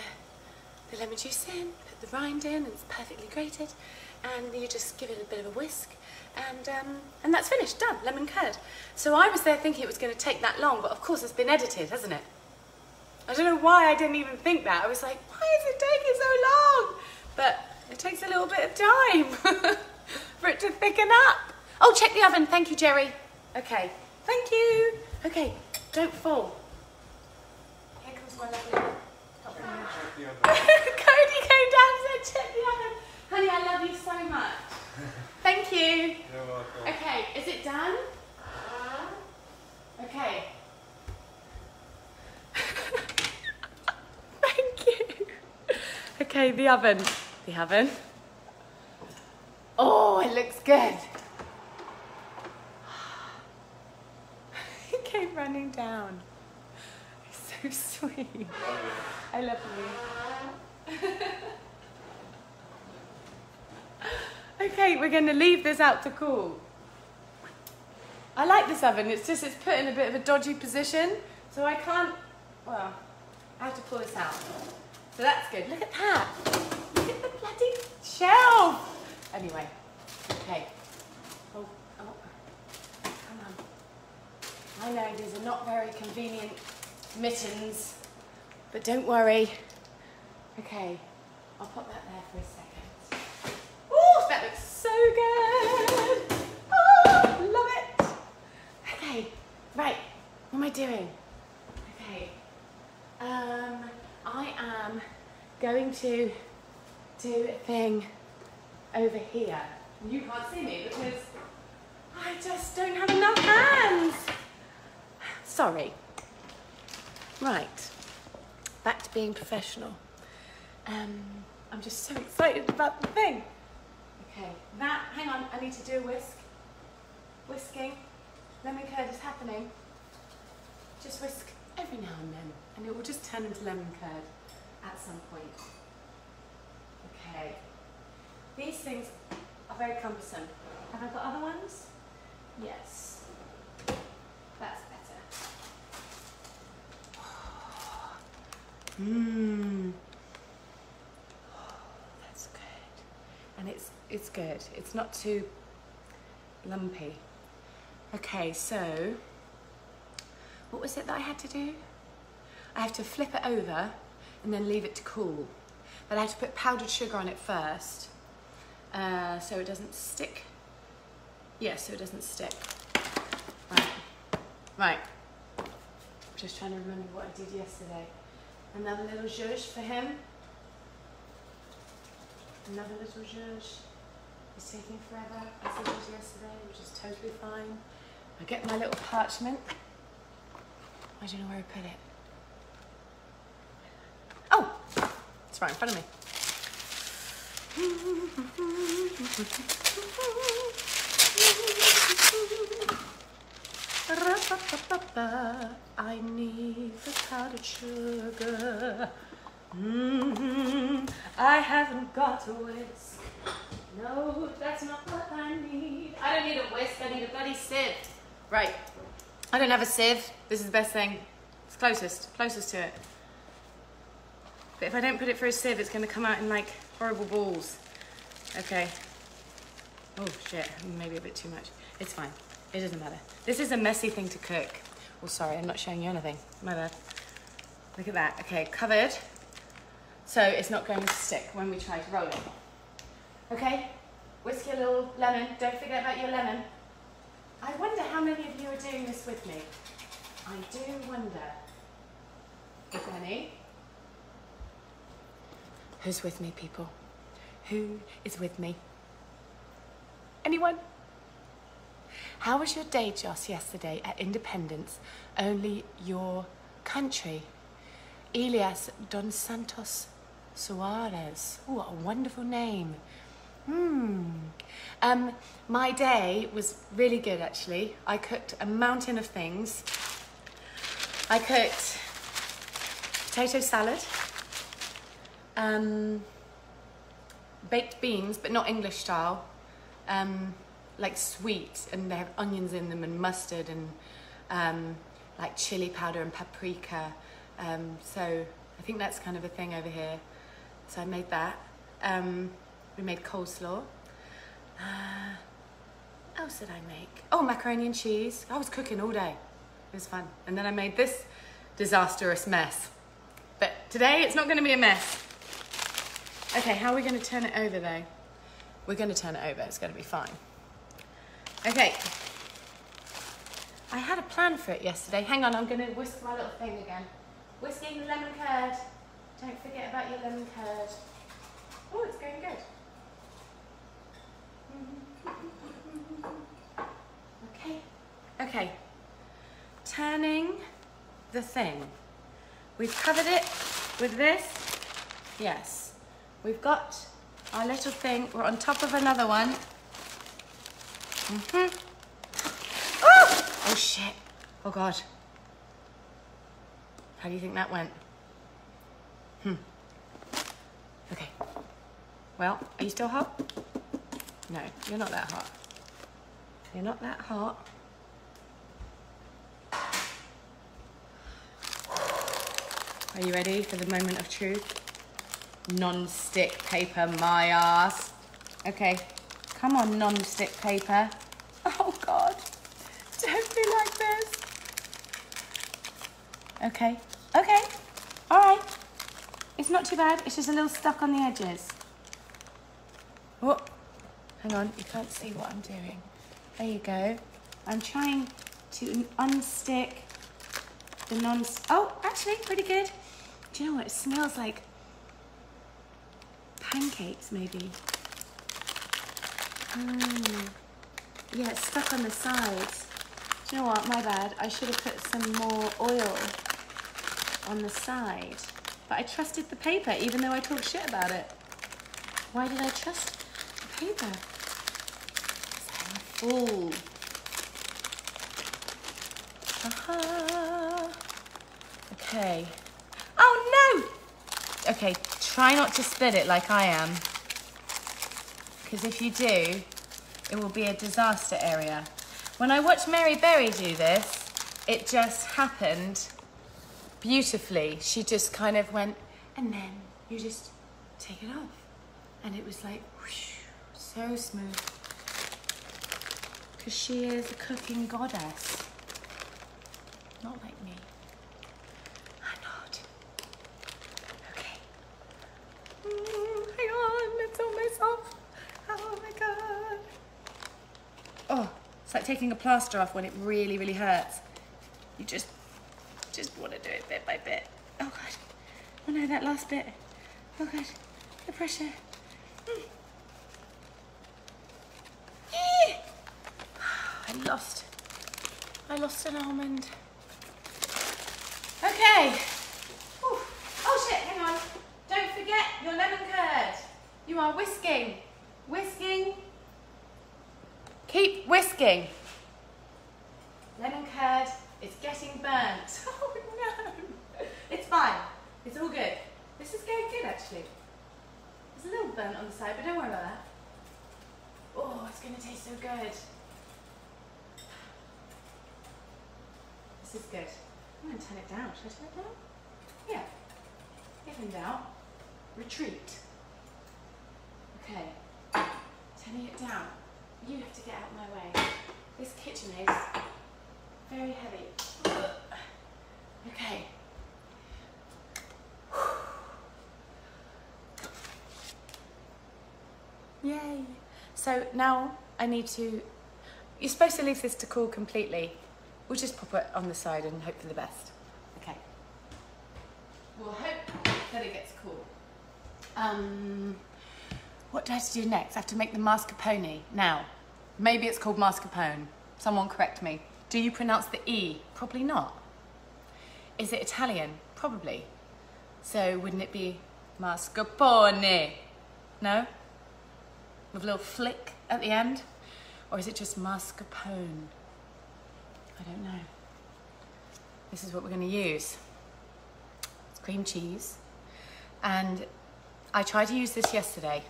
lemon juice in, put the rind in, and it's perfectly grated, and you just give it a bit of a whisk, and that's finished, done, lemon curd. So I was there thinking it was going to take that long, but of course it's been edited, hasn't it? I don't know why I didn't even think that. I was like, why is it taking so long? But it takes a little bit of time for it to thicken up. Oh, check the oven. Thank you, Jerry. Okay, thank you. Okay, don't fall. Here comes my lovely oven. Cody came down and said, check the oven. Honey, I love you so much. Thank you. You're welcome. Okay, is it done? Okay. Thank you. Okay, the oven. The oven. Oh, it looks good. He came running down. He's so sweet. I love you. Okay, we're going to leave this out to cool. I like this oven. It's just, it's put in a bit of a dodgy position, so I can't, well, I have to pull this out. So that's good. Look at that. Look at the bloody shelf. Anyway, okay. Oh, oh, come on. I know these are not very convenient mittens, but don't worry. Okay, I'll pop that there for a second. Oh, that looks so good. Oh, love it. Okay, right. What am I doing? Okay. I am going to do a thing over here. You can't see me because I just don't have enough hands. Sorry. Right, back to being professional. I'm just so excited about the thing. Okay, that, hang on, I need to do a whisk. Whisking, lemon curd is happening. Just whisk every now and then, and it will just turn into lemon curd at some point. Okay, these things are very cumbersome. Have I got other ones? Yes, that's better. Mmm, oh, that's good. And it's good, it's not too lumpy. Okay, so what was it that I had to do? I have to flip it over and then leave it to cool. But I had to put powdered sugar on it first, so it doesn't stick. Yeah, so it doesn't stick. Right. Right. Just trying to remember what I did yesterday. Another little zhuzh for him. Another little zhuzh. It's taking forever, as it was yesterday, which is totally fine. I get my little parchment. I don't know where I put it. Oh, it's right in front of me. I need the powdered sugar. I haven't got a whisk. No, that's not what I need. I don't need a whisk, I need a bloody sieve. Right. I don't have a sieve. This is the best thing. It's closest to it. But if I don't put it through a sieve, it's going to come out in like horrible balls. Okay. Oh shit, maybe a bit too much. It's fine. It doesn't matter. This is a messy thing to cook. Oh, sorry, I'm not showing you anything. My bad. Look at that. Okay, covered. So it's not going to stick when we try to roll it. Okay. Whisk your little lemon. Don't forget about your lemon. I wonder how many of you are doing this with me. I do wonder if any. Who's with me, people? Who is with me? Anyone? How was your day, Joss, yesterday at Independence? Only your country. Elias Don Santos Suarez. Oh, what a wonderful name. My day was really good, actually. I cooked a mountain of things. I cooked potato salad, baked beans, but not English style, like sweet, and they have onions in them and mustard and like chili powder and paprika. So I think that's kind of a thing over here. So I made that. We made coleslaw. What else did I make? Oh, macaroni and cheese. I was cooking all day. It was fun. And then I made this disastrous mess. But today it's not gonna be a mess. Okay, how are we gonna turn it over though? We're gonna turn it over, it's gonna be fine. Okay. I had a plan for it yesterday. Hang on, I'm gonna whisk my little thing again. Whisking the lemon curd. Don't forget about your lemon curd. Oh, it's going good. Okay, okay, turning the thing. We've covered it with this. Yes, we've got our little thing. We're on top of another one. Oh! Oh shit, oh God. How do you think that went? Okay, well, are you still hot? No, you're not that hot. You're not that hot. Are you ready for the moment of truth? Non-stick paper, my ass. Okay, come on, non-stick paper. Oh God, don't be like this. Okay, okay, all right. It's not too bad, it's just a little stuck on the edges. Oh, hang on, you can't see what I'm doing. There you go. I'm trying to unstick the oh, actually, pretty good. Do you know what, it smells like pancakes, maybe. Yeah, it's stuck on the sides. Do you know what, my bad. I should have put some more oil on the side. But I trusted the paper, even though I talked shit about it. Why did I trust the paper? I'm a fool. Aha. Okay. Oh no! Okay, try not to split it like I am. Because if you do, it will be a disaster area. When I watched Mary Berry do this, it just happened beautifully. She just kind of went, and then you just take it off. And it was like, whoosh, so smooth. Because she is a cooking goddess. Not like me. I'm not. Okay. Hang on, it's almost off. Oh my God. Oh, it's like taking a plaster off when it really, really hurts. You just want to do it bit by bit. Oh God. Oh no, that last bit. Oh God, the pressure. I lost an almond. Okay. Ooh. Oh shit, hang on. Don't forget your lemon curd. You are whisking. Whisking. Keep whisking. Lemon curd is getting burnt. Oh no. It's fine. It's all good. This is going good actually. It's a little burnt on the side, but don't worry about that. Oh, it's going to taste so good. This is good. I'm going to turn it down. Should I turn it down? Yeah. If in doubt, retreat. Okay. Turning it down. You have to get out of my way. This kitchen is very heavy. Okay. Yay. So now I need to, you're supposed to leave this to cool completely. We'll just pop it on the side and hope for the best. Okay. We'll hope that it gets cool. What do I have to do next? I have to make the mascarpone now. Maybe it's called mascarpone. Someone correct me. Do you pronounce the E? Probably not. Is it Italian? Probably. So wouldn't it be mascarpone? No? With a little flick at the end? Or is it just mascarpone? I don't know. This is what we're going to use. It's cream cheese. And I tried to use this yesterday.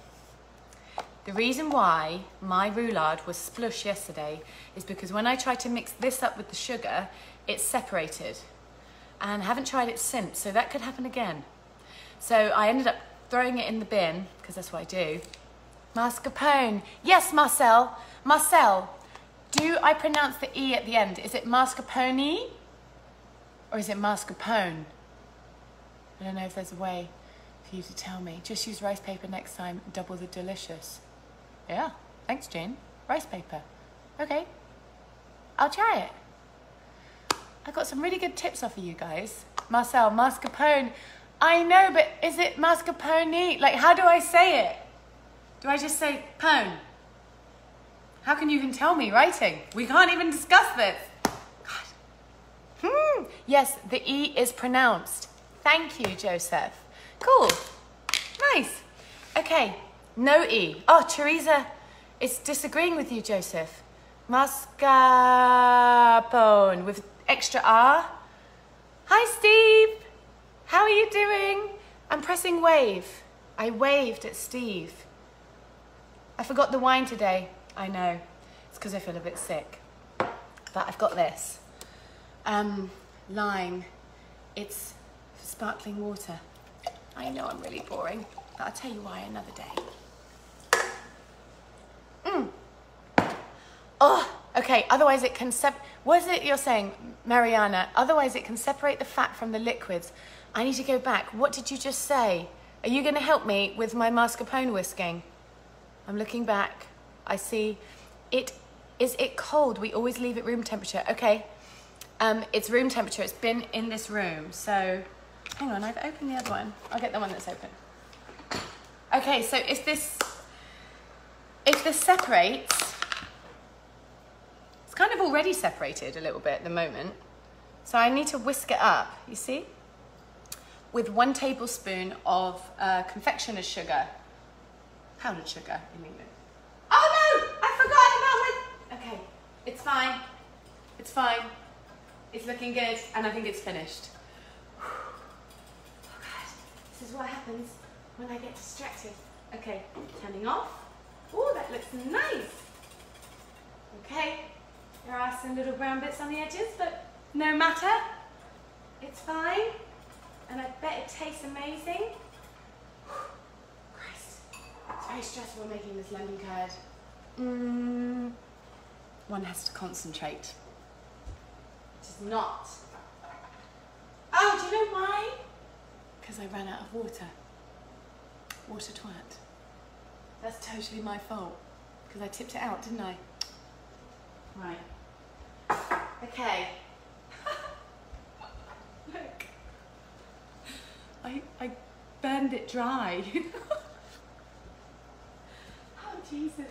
The reason why my roulade was splush yesterday is because when I tried to mix this up with the sugar, it separated. And I haven't tried it since, so that could happen again. So I ended up throwing it in the bin, because that's what I do. Mascarpone. Yes, Marcel. Marcel. Do I pronounce the E at the end? Is it mascarpone or is it mascarpone? I don't know if there's a way for you to tell me. Just use rice paper next time, double the delicious. Yeah, thanks, Jane. Rice paper. Okay, I'll try it. I got some really good tips off of you guys. Marcel, mascarpone. I know, but is it mascarpone? Like, how do I say it? Do I just say pone? How can you even tell me writing? We can't even discuss this. God. Yes, the E is pronounced. Thank you, Joseph. Cool. Nice. Okay, no E. Oh, Teresa is disagreeing with you, Joseph. Mascarpone with extra R. Hi, Steve. How are you doing? I'm pressing wave. I waved at Steve. I forgot the wine today. I know, it's because I feel a bit sick, but I've got this. Lime, it's for sparkling water. I know I'm really boring, but I'll tell you why another day. Oh, okay, otherwise it can separate. What is it you're saying, Mariana? Otherwise it can separate the fat from the liquids. I need to go back. What did you just say? Are you going to help me with my mascarpone whisking? I'm looking back. I see. Is it cold? We always leave it room temperature. Okay. It's room temperature. It's been in this room. So hang on. I've opened the other one. I'll get the one that's open. Okay. So is this, if this separates, it's kind of already separated a little bit at the moment. So I need to whisk it up. You see? With 1 tablespoon of confectioner's sugar. Powdered sugar in England. Oh no! I forgot about it! Okay, it's fine. It's fine. It's looking good and I think it's finished. Oh God, this is what happens when I get distracted. Okay, turning off. Oh, that looks nice. Okay, there are some little brown bits on the edges, but no matter. It's fine. And I bet it tastes amazing. It's very stressful making this lemon curd. One has to concentrate. Which is not. Oh, do you know why? Because I ran out of water. Water twat. That's totally my fault. Because I tipped it out, didn't I? Right. Okay. Look. I burned it dry. Jesus.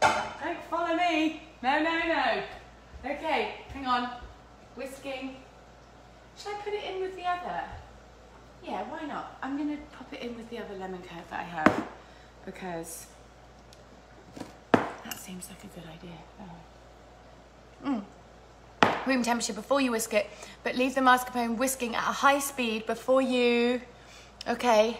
Don't follow me. No, no, no. Okay, hang on. Whisking. Should I put it in with the other? Yeah, why not? I'm going to pop it in with the other lemon curd that I have because that seems like a good idea. Room temperature before you whisk it, but leave the mascarpone whisking at a high speed before you, okay,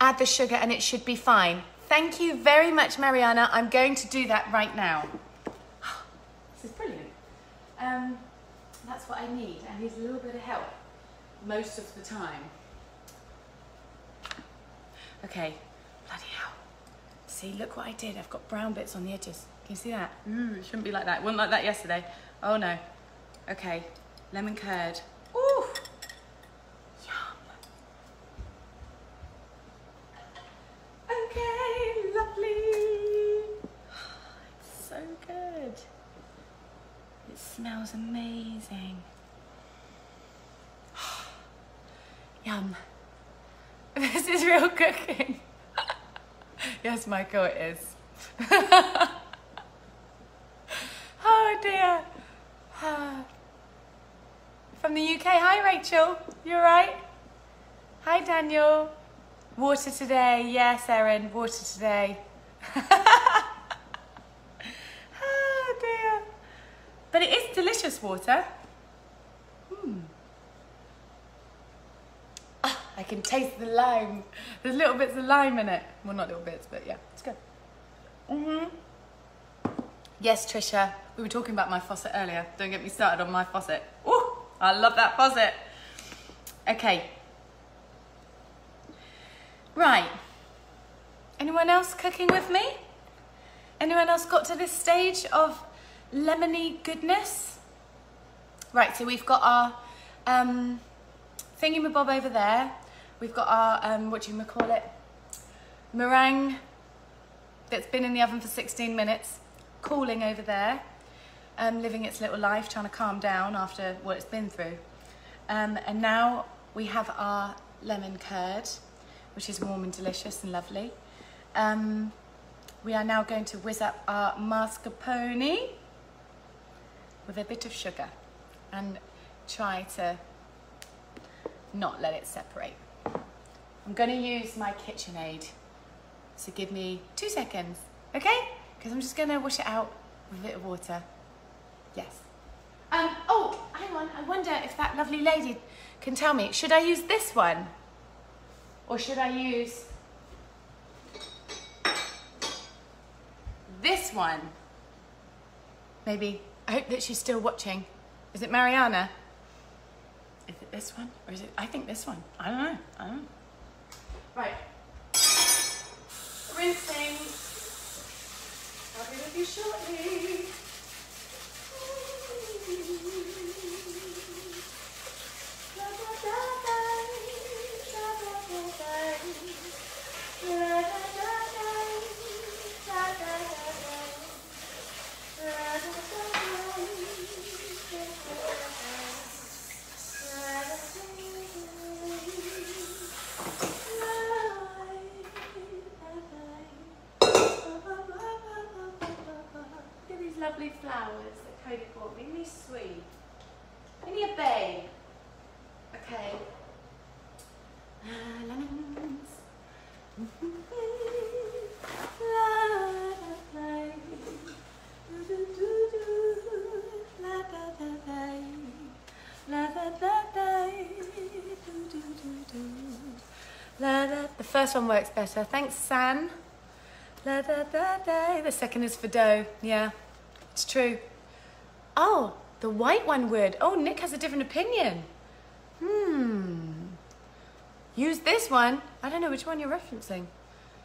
add the sugar and it should be fine. Thank you very much, Mariana. I'm going to do that right now. This is brilliant. That's what I need. I need a little bit of help most of the time. Okay, bloody hell. See, look what I did. I've got brown bits on the edges. Can you see that? Ooh, it shouldn't be like that. It wasn't like that yesterday. Oh no. Okay, lemon curd. Ooh. Smells amazing. Yum. This is real cooking. Yes, Michael, it is. Oh dear. From the UK. Hi, Rachel. You all right? Hi, Daniel. Water today. Yes, Erin. Water today. But it is delicious water. Oh, I can taste the lime. There's little bits of lime in it. Well, not little bits, but yeah, it's good. Yes, Trisha, we were talking about my faucet earlier. Don't get me started on my faucet. Oh, I love that faucet. Okay. Right. Anyone else cooking with me? Anyone else got to this stage of lemony goodness? Right, so we've got our thingamabob over there. We've got our, what do you call it? Meringue that's been in the oven for 16 minutes, cooling over there, living its little life, trying to calm down after what it's been through. And now we have our lemon curd, which is warm and delicious and lovely. We are now going to whiz up our mascarpone with a bit of sugar and try to not let it separate. I'm gonna use my KitchenAid, so give me 2 seconds, okay? Because I'm just gonna wash it out with a bit of water. Yes. Oh, hang on, I wonder if that lovely lady can tell me, should I use this one? Or should I use this one? Maybe. I hope that she's still watching. Is it Mariana? this one? Or is it, I think this one. I don't know, I don't know. Right. Rinsing. I'll be with you shortly. Lovely flowers that Cody bought me. Isn't he sweet? Isn't he a babe? Okay. The first one works better. Thanks, San. The second is for dough. Yeah. It's true. Oh, the white one would. Oh, Nick has a different opinion. Use this one. I don't know which one you're referencing.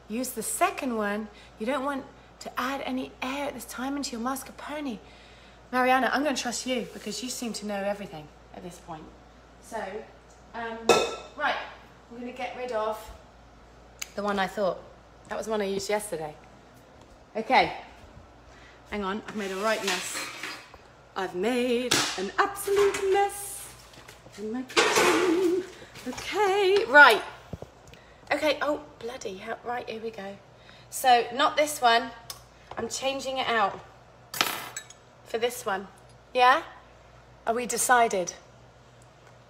Use the second one. You don't want to add any air at this time into your mascarpone. Mariana, I'm going to trust you because you seem to know everything at this point. So, right, I'm going to get rid of the one I thought. That was the one I used yesterday. Okay. Hang on, I've made a right mess. I've made an absolute mess in my kitchen. Okay, right. Okay, oh, bloody hell. Right, here we go. So, not this one. I'm changing it out for this one. Yeah? Are we decided?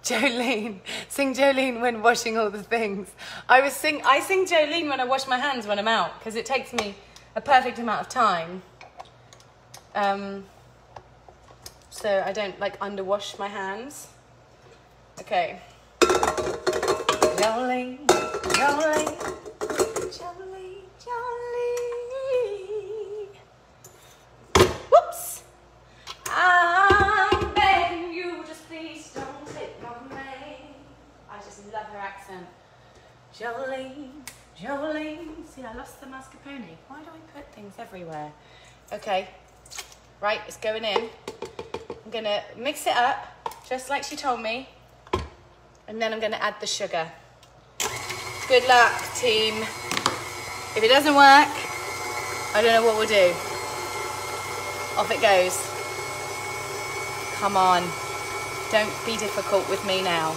Jolene. Sing Jolene when washing all the things. I sing Jolene when I wash my hands when I'm out, because it takes me a perfect amount of time. So I don't like underwash my hands. Okay. Jolly, jolly, jolly, jolly. Whoops. I'm begging you, just please don't take my name. I just love her accent. Jolly, jolly. See, I lost the mascarpone. Why do I put things everywhere? Okay. Right, it's going in. I'm gonna mix it up, just like she told me. And then I'm gonna add the sugar. Good luck, team. If it doesn't work, I don't know what we'll do. Off it goes. Come on. Don't be difficult with me now.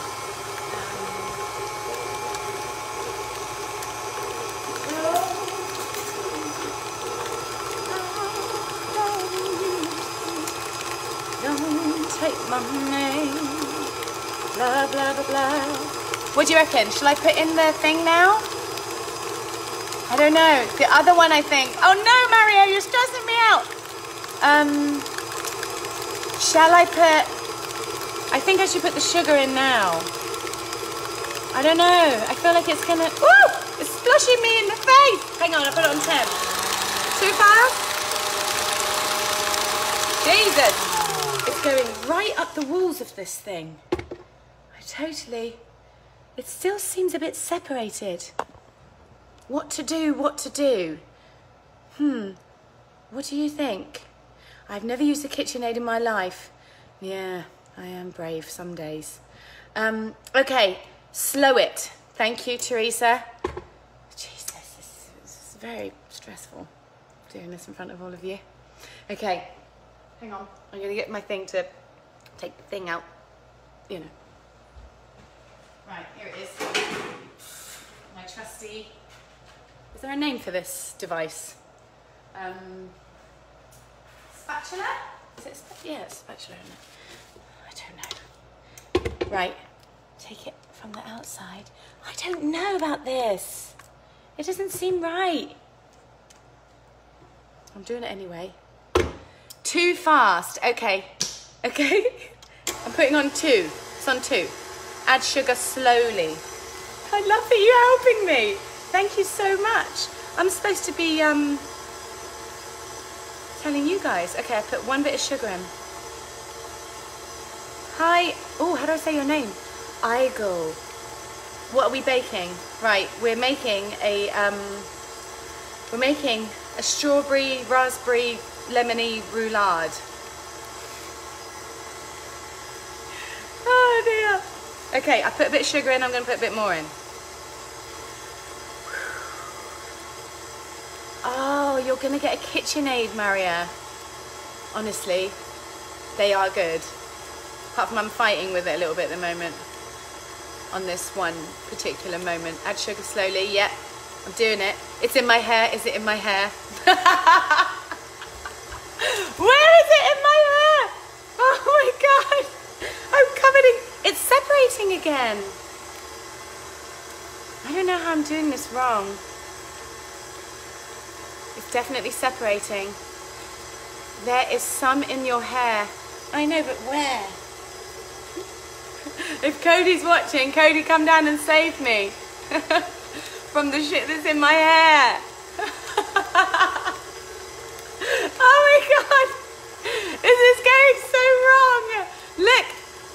Take my name, blah, blah, blah, blah. What do you reckon? Shall I put in the thing now? I don't know. The other one, I think. Oh, no, Mario, you're stressing me out. Shall I put... I think I should put the sugar in now. I don't know. I feel like it's gonna... Woo! It's splashing me in the face. Hang on, I'll put it on temp. Too fast? Jesus. Going right up the walls of this thing. I totally, it still seems a bit separated. What to do, what to do? What do you think? I've never used a KitchenAid in my life. Yeah, I am brave some days. Okay, slow it. Thank you, Teresa. Jesus, this is very stressful doing this in front of all of you. Okay. Hang on, I'm going to get my thing to take the thing out, you know. Right, here it is. My trusty... Is there a name for this device? Spatula? Is it spatula? Yeah, it's spatula, isn't it? I don't know. Right, take it from the outside. I don't know about this. It doesn't seem right. I'm doing it anyway. Too fast. Okay. Okay. I'm putting on two. It's on two. Add sugar slowly. I love that you're helping me. Thank you so much. I'm supposed to be telling you guys. Okay, I put one bit of sugar in. Hi. Oh, how do I say your name? Igor. What are we baking? Right, we're making a strawberry raspberry lemony roulade. Oh dear. Okay, I put a bit of sugar in. I'm going to put a bit more in. Oh, you're going to get a KitchenAid, Maria. Honestly, they are good. Apart from I'm fighting with it a little bit at the moment. On this one particular moment. Add sugar slowly. Yep, I'm doing it. It's in my hair. Is it in my hair? Where is it in my hair? Oh my God. I'm covered in... It's separating again. I don't know how I'm doing this wrong. It's definitely separating. There is some in your hair. I know, but where? If Cody's watching, Cody, come down and save me from the shit that's in my hair. Oh my God, this is going so wrong. Look,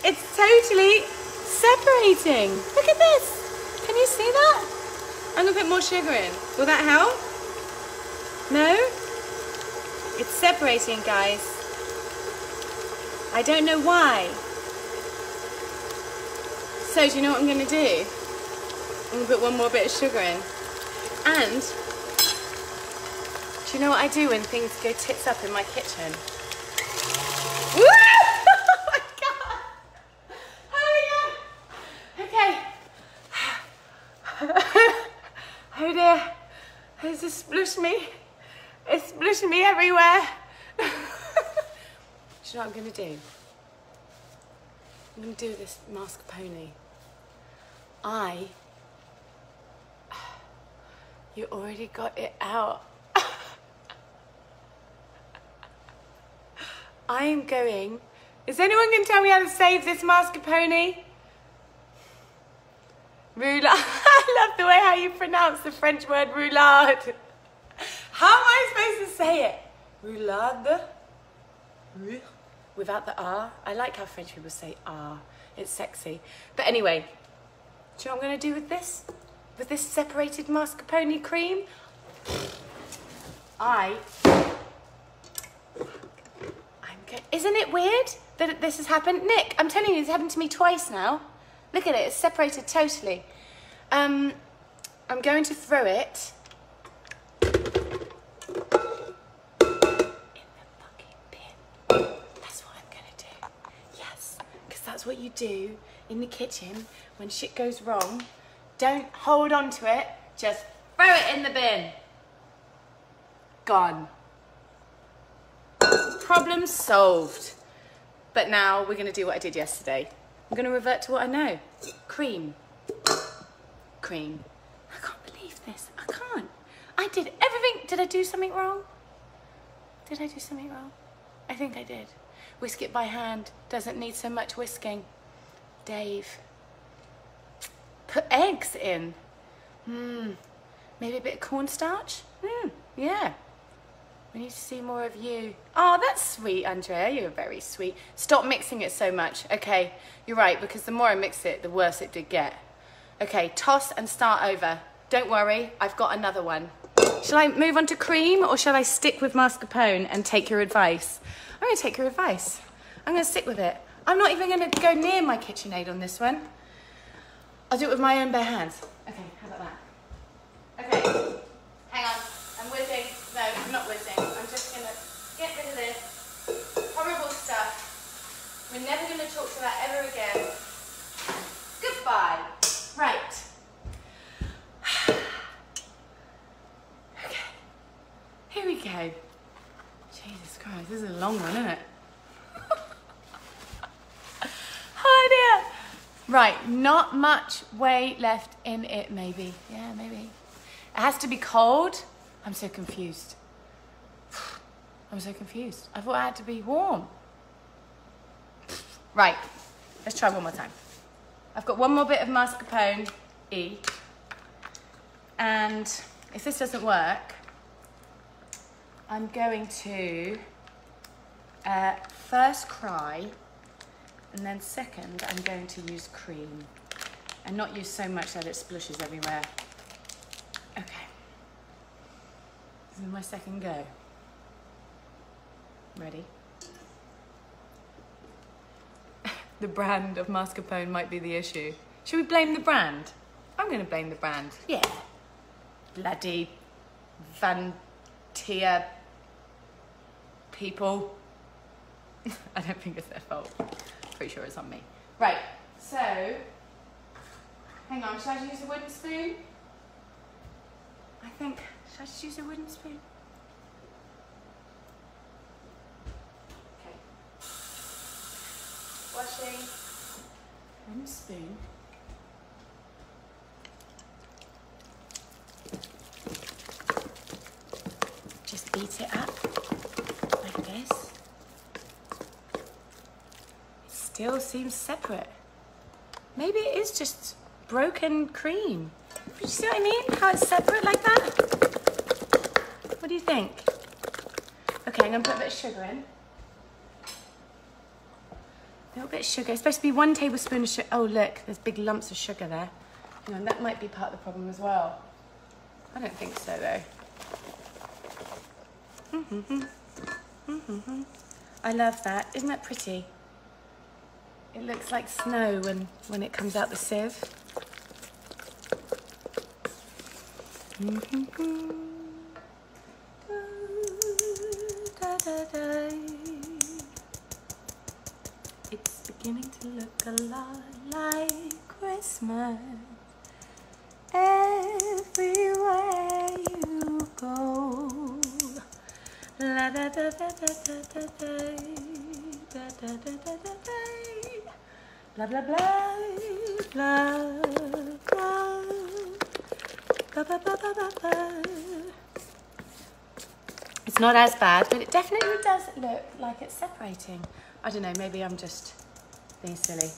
it's totally separating. Look at this. Can you see that? I'm gonna put more sugar in. Will that help? No? It's separating, guys. I don't know why. So do you know what I'm going to do? I'm going to put one more bit of sugar in. And do you know what I do when things go tits up in my kitchen? Woo! Oh my God! Oh yeah! Okay. Oh dear. It's just splooshed me. It's splooshing me everywhere. Do you know what I'm going to do? I'm going to do this mascarpone. You already got it out. I am going, is anyone going to tell me how to save this mascarpone? Roulade, I love the way how you pronounce the French word roulade. How am I supposed to say it? Roulade? Roulade? Without the R. I like how French people say R. It's sexy. But anyway, do you know what I'm going to do with this? With this separated mascarpone cream? Isn't it weird that this has happened? Nick, I'm telling you, it's happened to me twice now. Look at it, it's separated totally. I'm going to throw it what you do in the kitchen when shit goes wrong. Don't hold on to it, just throw it in the bin. Gone. Problem solved. But now we're going to do what I did yesterday. I'm going to revert to what I know. Cream. Cream. I can't believe this. I can't. I did everything. Did I do something wrong? Did I do something wrong? I think I did. Whisk it by hand, doesn't need so much whisking. Dave, put eggs in. Maybe a bit of cornstarch? Yeah. We need to see more of you. Oh, that's sweet, Andrea, you're very sweet. Stop mixing it so much. Okay, you're right, because the more I mix it, the worse it did get. Okay, toss and start over. Don't worry, I've got another one. Shall I move on to cream or shall I stick with mascarpone and take your advice? I'm going to take your advice. I'm going to stick with it. I'm not even going to go near my KitchenAid on this one. I'll do it with my own bare hands. Okay, how about that? Okay, hang on. I'm whizzing. No, I'm not whizzing. I'm just going to get rid of this horrible stuff. We're never going to talk to that ever again. Goodbye. Right. Here we go. Jesus Christ, this is a long one, isn't it? Oh dear. Right, not much whey left in it, maybe. Yeah, maybe. It has to be cold. I'm so confused. I'm so confused. I thought it had to be warm. Right, let's try one more time. I've got one more bit of mascarpone. And if this doesn't work, I'm going to first cry And then second, I'm going to use cream and not use so much that it splashes everywhere. Okay, this is my second go. Ready? The brand of mascarpone might be the issue. Should we blame the brand? I'm gonna blame the brand. Yeah. Bloody Vantia people. I don't think it's their fault. Pretty sure it's on me. Right, so, hang on, should I use a wooden spoon? I think, should I just use a wooden spoon? Okay. Washing. Wooden spoon. Just beat it up like this. It still seems separate. Maybe it is just broken cream. But you see what I mean? How it's separate like that? What do you think? Okay, I'm gonna put a bit of sugar in. A little bit of sugar. It's supposed to be 1 tablespoon of sugar. Oh look, there's big lumps of sugar there. Hang on, that might be part of the problem as well. I don't think so though. I love that. Isn't that pretty? It looks like snow when it comes out the sieve. It's beginning to look a lot like Christmas. Everywhere you go. La da da da da da da da da da da da. Blah, blah, blah, blah, blah, blah, blah, blah, blah, blah. It's not as bad, but it definitely does look like it's separating. I don't know, maybe I'm just being silly.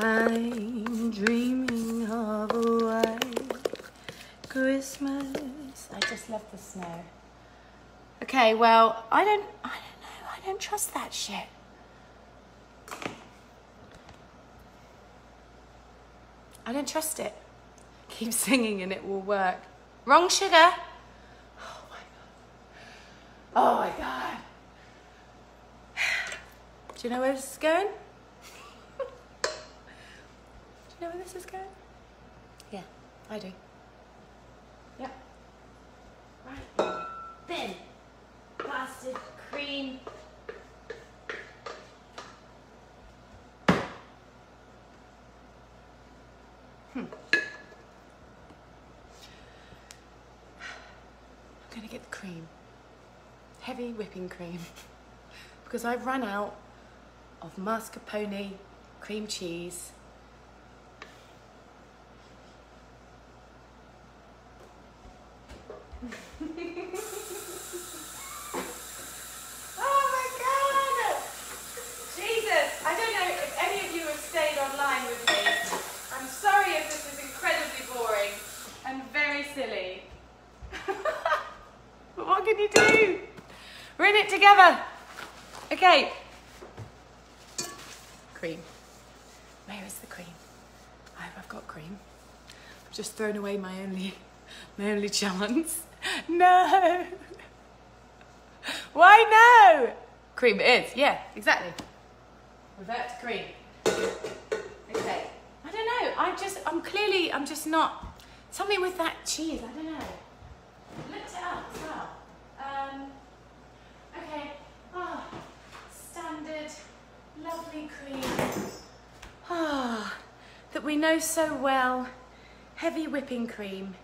I'm dreaming of a white Christmas. I just love the snow. Okay, well, I don't know. I don't trust that shit. I don't trust it. Keep singing and it will work. Wrong sugar. Oh my God. Oh my God. Do you know where this is going? Do you know where this is going? Yeah, I do. Yep. Right. Then, bastard cream. I'm going to get the cream. Heavy whipping cream. Because I've run out of mascarpone cream cheese. Thrown away my only chance. No. Why no? Cream it is. Yeah, exactly. Revert to cream. Okay. I don't know. I'm just not. Something with that cheese. I don't know. I looked it up as well. Okay. Ah, oh, standard, lovely cream. Ah, oh, that we know so well. Heavy whipping cream,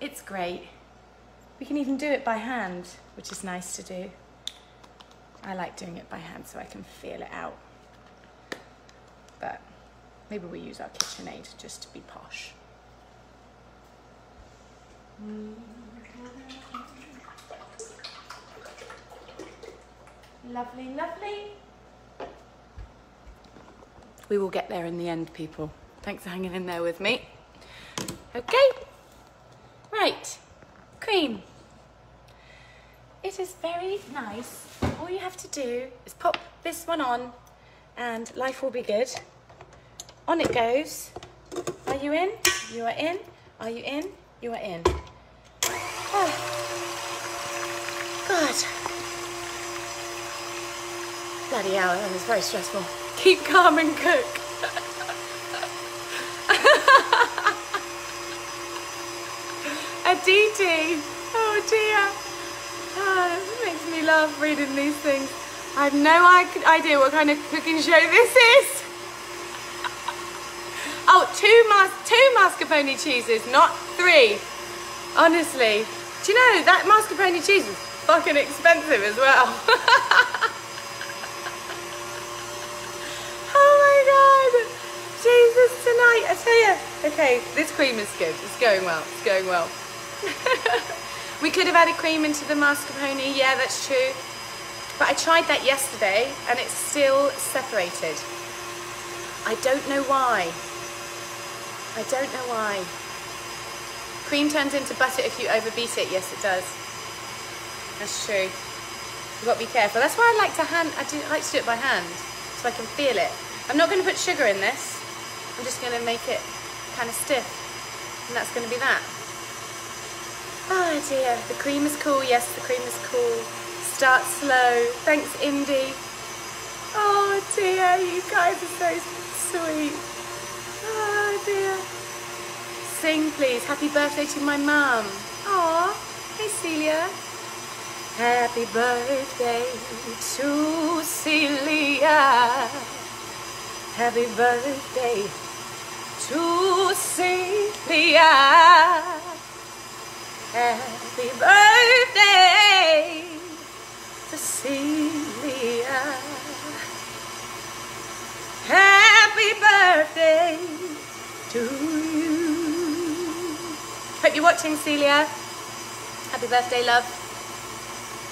it's great. We can even do it by hand, which is nice to do. I like doing it by hand so I can feel it out. But maybe we use our KitchenAid just to be posh. Lovely, lovely. We will get there in the end, people. Thanks for hanging in there with me. Okay. Right, cream. It is very nice. All you have to do is pop this one on and life will be good. On it goes. Are you in? You are in. Are you in? You are in. Oh, God. Bloody hell, that was very stressful. Keep calm and cook. Aditi. Oh dear. Oh, it makes me laugh reading these things. I have no idea what kind of cooking show this is. Oh, two mascarpone cheeses, not three. Honestly. Do you know, that mascarpone cheese is fucking expensive as well. Oh my God. Jesus tonight, I tell you. Okay, this cream is good. It's going well, it's going well. We could have added cream into the mascarpone, yeah, that's true. But I tried that yesterday and it's still separated. I don't know why. I don't know why. Cream turns into butter if you overbeat it. Yes, it does. That's true. You've got to be careful. That's why I like to do it by hand, so I can feel it. I'm not going to put sugar in this. I'm just going to make it kind of stiff, and that's going to be that. Oh dear, the cream is cool. Yes, the cream is cool. Start slow. Thanks, Indy. Oh dear, you guys are so sweet. Oh dear. Sing please. Happy birthday to my mum. Aw, hey Celia. Happy birthday to Celia. Happy birthday to Celia. Happy birthday to Celia. Happy birthday to you. Hope you're watching, Celia. Happy birthday, love.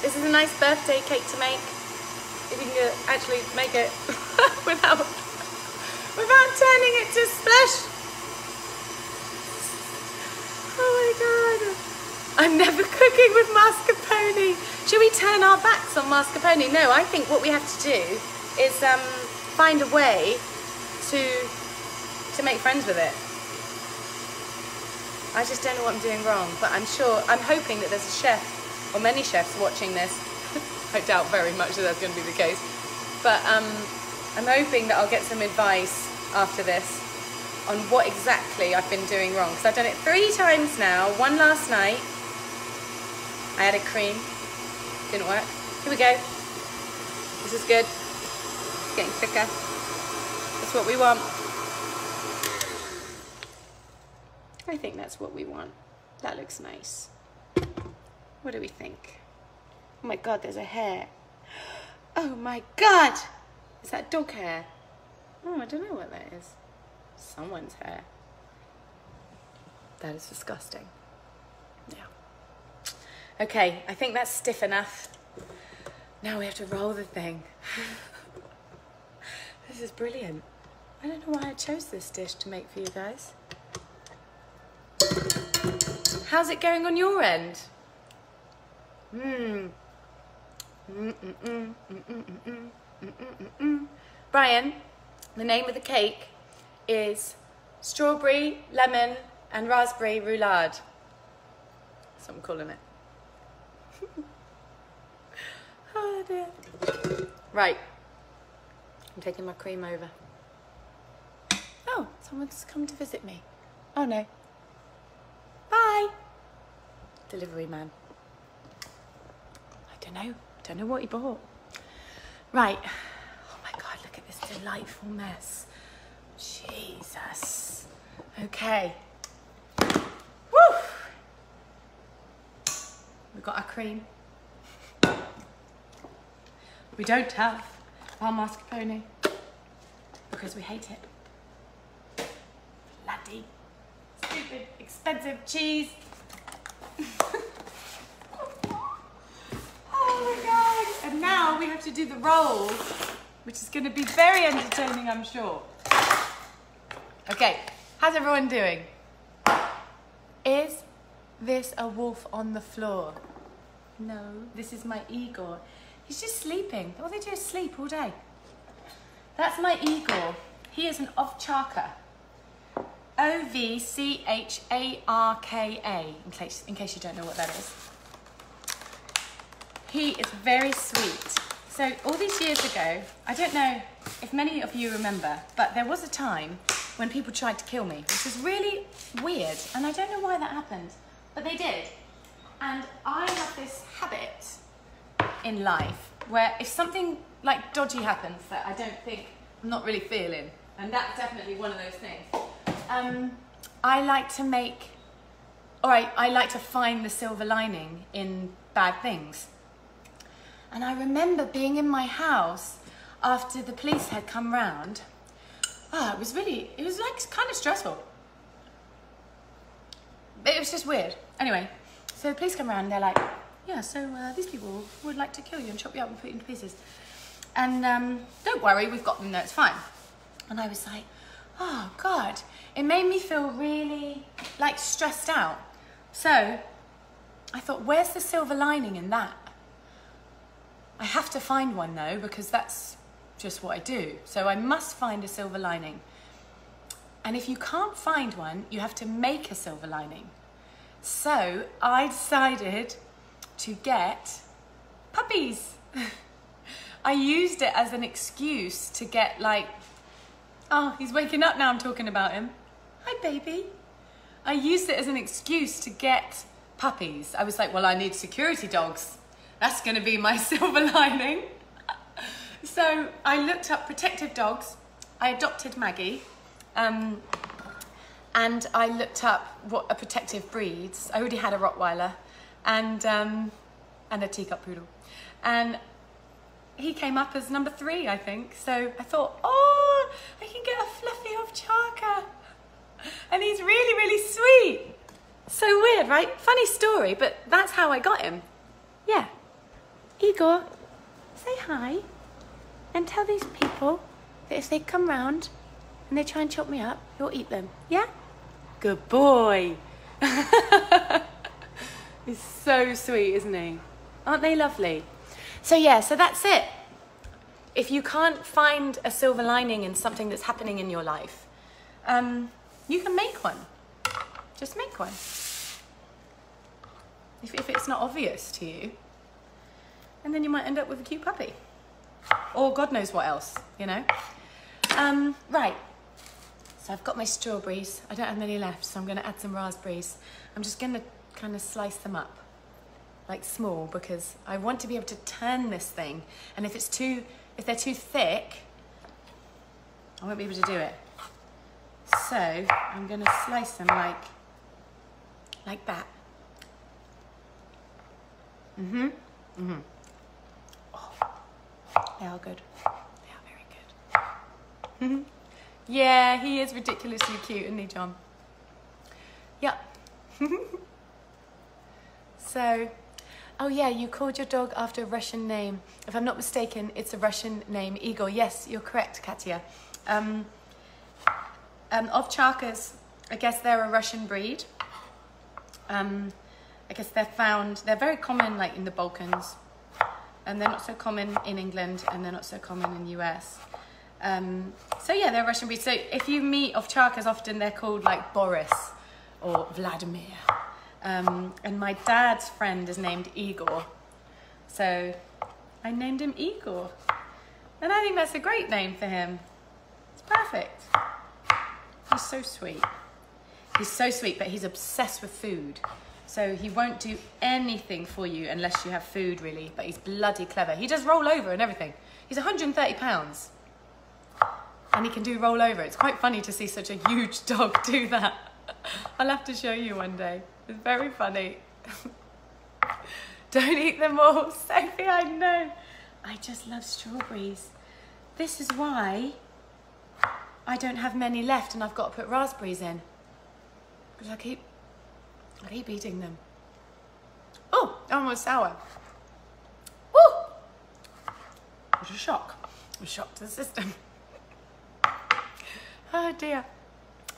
This is a nice birthday cake to make. If you can actually make it without turning it to splash. Oh my God. I'm never cooking with mascarpone. Should we turn our backs on mascarpone? No, I think what we have to do is find a way to make friends with it. I just don't know what I'm doing wrong, but I'm hoping that there's a chef or many chefs watching this. I doubt very much that that's going to be the case, but I'm hoping that I'll get some advice after this on what exactly I've been doing wrong, because I've done it 3 times now. One last night. I added cream. Didn't work. Here we go. This is good. It's getting thicker. That's what we want. I think that's what we want. That looks nice. What do we think? Oh my God, there's a hair. Oh my God! Is that dog hair? Oh, I don't know what that is. Someone's hair. That is disgusting. Yeah. Okay, I think that's stiff enough. Now we have to roll the thing. This is brilliant. I don't know why I chose this dish to make for you guys. How's it going on your end? Brian, the name of the cake is strawberry, lemon, and raspberry roulade. That's what I'm calling it. Oh dear. Right, I'm taking my cream over. Oh, someone's come to visit me. Oh no. Bye. Delivery man. I don't know what he bought. Right, oh my God, look at this delightful mess. Jesus. Okay. Woo! We've got our cream. We don't have our mascarpone because we hate it. Bloody, stupid, expensive cheese. Oh my God. And now we have to do the roll, which is going to be very entertaining, I'm sure. Okay, how's everyone doing? Is This a wolf on the floor? No, this is my Igor. He's just sleeping. All they do is sleep all day. That's my Igor. He is an Ovcharka. O-V-C-H-A-R-K-A, in case you don't know what that is. He is very sweet. So all these years ago, I don't know if many of you remember, but there was a time when people tried to kill me, which was really weird, and I don't know why that happened, but they did. And I have this habit in life where if something like dodgy happens that I don't think, I'm not really feeling, and that's definitely one of those things, I like to make, or I like to find the silver lining in bad things. And I remember being in my house after the police had come round. Oh, it was like kind of stressful. It was just weird. Anyway, so the police come round and they're like, yeah, so these people would like to kill you and chop you up and put you into pieces. And don't worry, we've got them there, it's fine. And I was like, oh God. It made me feel really like stressed out. So I thought, where's the silver lining in that? I have to find one though, because that's just what I do. So I must find a silver lining. And if you can't find one, you have to make a silver lining. So I decided to get puppies. I used it as an excuse to get like, oh, he's waking up now I'm talking about him. Hi, baby. I used it as an excuse to get puppies. I was like, well, I need security dogs. That's gonna be my silver lining. So I looked up protective dogs. I adopted Maggie, and I looked up what a protective breeds. I already had a Rottweiler and a teacup poodle. And he came up as number 3, I think. So I thought, oh, I can get a fluffy Ovcharka. And he's really, really sweet. So weird, right? Funny story, but that's how I got him. Yeah. Igor, say hi. And tell these people that if they come round and they try and chop me up, you'll eat them, yeah? Good boy. He's so sweet, isn't he? Aren't they lovely? So yeah, so that's it. If you can't find a silver lining in something that's happening in your life, you can make one. Just make one. If it's not obvious to you. And then you might end up with a cute puppy. Or God knows what else, you know? Right, so I've got my strawberries. I don't have many left, so I'm gonna add some raspberries. I'm just gonna kind of slice them up, like small, because I want to be able to turn this thing. And if they're too thick, I won't be able to do it. So I'm gonna slice them like that. Mm-hmm, mm-hmm. They are good. They are very good. Yeah, he is ridiculously cute, isn't he, John? Yep. So, oh yeah, you called your dog after a Russian name. If I'm not mistaken, it's a Russian name, Igor. Yes, you're correct, Katya. Ovcharkas, I guess they're a Russian breed. I guess they're very common like in the Balkans. And they're not so common in England, and they're not so common in the US. So yeah, they're Russian breed. So if you meet Ovcharkas, often they're called like Boris or Vladimir. And my dad's friend is named Igor. So I named him Igor. And I think that's a great name for him. It's perfect. He's so sweet. He's so sweet, but he's obsessed with food. So he won't do anything for you unless you have food, really. But he's bloody clever. He does roll over and everything. He's 130 pounds. And he can do roll over. It's quite funny to see such a huge dog do that. I'll have to show you one day. It's very funny. Don't eat them all, Sophie, I know. I just love strawberries. This is why I don't have many left and I've got to put raspberries in. Because I keep eating them. Oh, that one was sour. Woo! It was a shock. It was a shock to the system. Oh dear.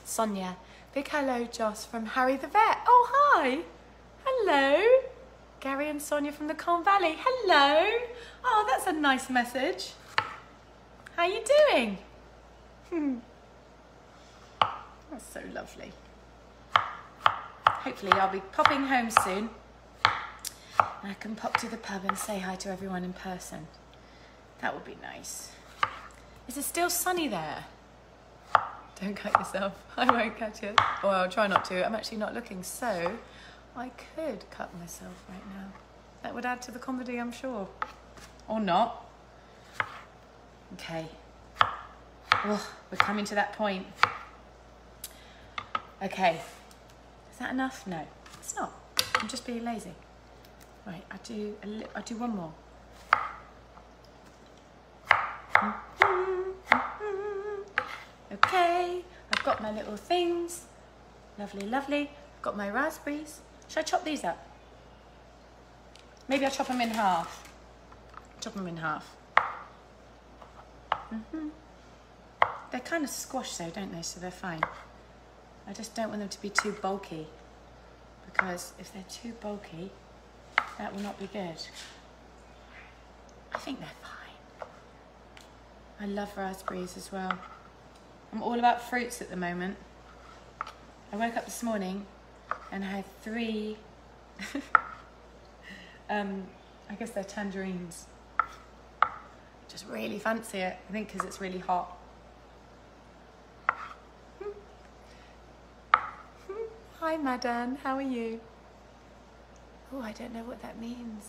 Sonia, big hello, Joss, from Harry the Vet. Oh, hi. Hello. Gary and Sonia from the Con Valley. Hello. Oh, that's a nice message. How you doing? That's so lovely. Hopefully I'll be popping home soon and I can pop to the pub and say hi to everyone in person. That would be nice. Is it still sunny there? Don't cut yourself. I won't cut it. Or I'll try not to. I'm actually not looking, so I could cut myself right now. That would add to the comedy, I'm sure. Or not. Okay. Oh, we're coming to that point. Okay. Is that enough? No, it's not. I'm just being lazy. Right, I do one more. Okay, I've got my little things. Lovely, lovely. I've got my raspberries. Should I chop these up? Maybe I'll chop them in half. Chop them in half. They're kind of squashed though, don't they? So they're fine. I just don't want them to be too bulky, because if they're too bulky, that will not be good. I think they're fine. I love raspberries as well. I'm all about fruits at the moment. I woke up this morning and I had three, I guess they're tangerines. Just really fancy it, I think because it's really hot. Hi Madan, how are you? Oh, I don't know what that means.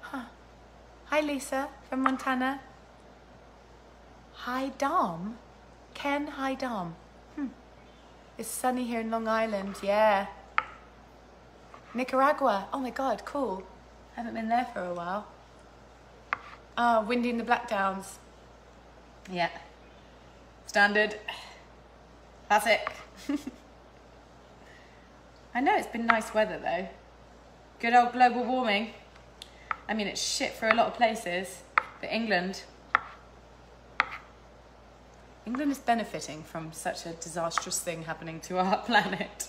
Huh. Hi Lisa from Montana. Hi Dom. Ken, hi Dom. It's sunny here in Long Island, yeah. Nicaragua, oh my God, cool. Haven't been there for a while. Oh, windy in the Black Downs. Yeah. Standard. Classic. I know it's been nice weather though. Good old global warming. I mean, it's shit for a lot of places, but England is benefiting from such a disastrous thing happening to our planet.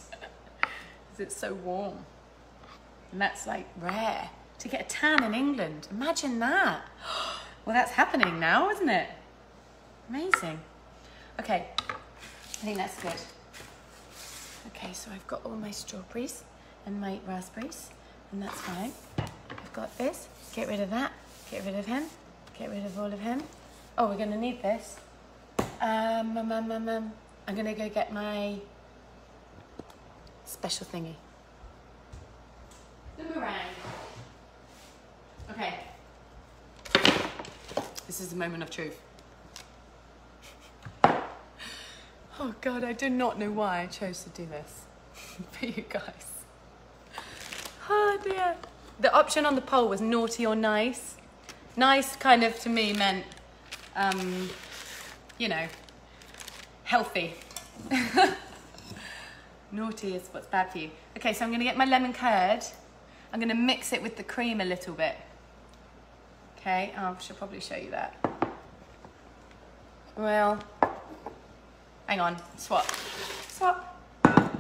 Because it's so warm. And that's like rare. To get a tan in England, imagine that. Well, that's happening now, isn't it? Amazing. Okay, I think that's good. Okay, so I've got all my strawberries and my raspberries, and that's fine. I've got this, get rid of that, get rid of him, get rid of all of him. Oh, we're gonna need this. I'm gonna go get my special thingy. The meringue. Okay. This is the moment of truth. Oh God, I do not know why I chose to do this for you guys. Oh dear. The option on the poll was naughty or nice. Nice kind of to me meant, you know, healthy. Naughty is what's bad for you. Okay, so I'm gonna get my lemon curd. I'm gonna mix it with the cream a little bit. Okay, I should probably show you that. Well, hang on, swap, swap,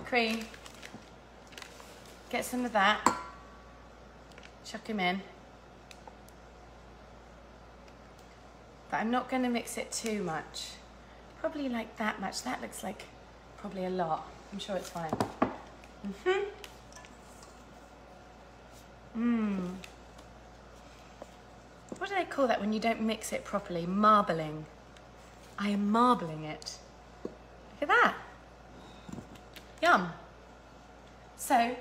cream, get some of that, chuck him in. But I'm not gonna mix it too much. Probably like that much, that looks like probably a lot. I'm sure it's fine. What do they call that when you don't mix it properly? Marbling. I am marbling it. Look at that. Yum. So,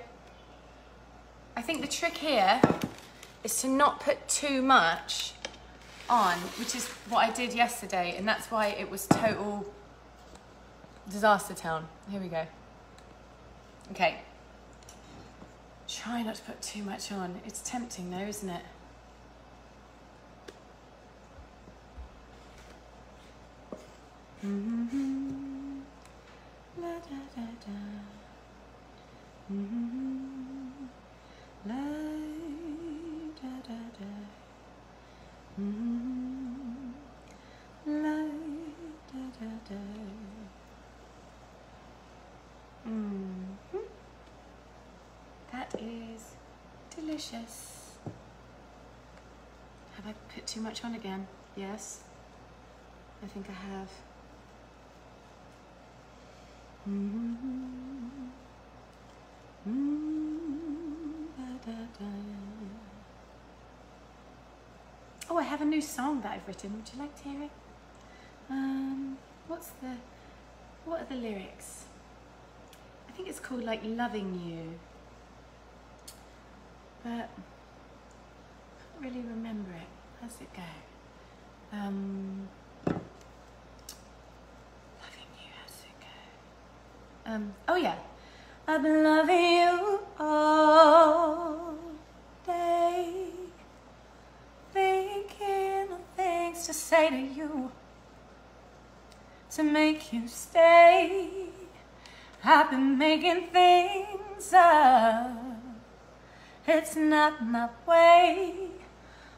I think the trick here is to not put too much on, which is what I did yesterday, and that's why it was total disaster town. Here we go. Okay. Try not to put too much on. It's tempting though, isn't it? La, da, da, da. La, da, da, da. La, da, da, da. That that is delicious. Have I put too much on again? Yes, I think I have. Oh, I have a new song that I've written. Would you like to hear it? What are the lyrics? I think it's called like Loving You, but I can't really remember it. How's it go? Loving You, how's it go? Oh yeah, I've been loving you all day, thinking of things to say to you, to make you stay. I've been making things up, it's not my way.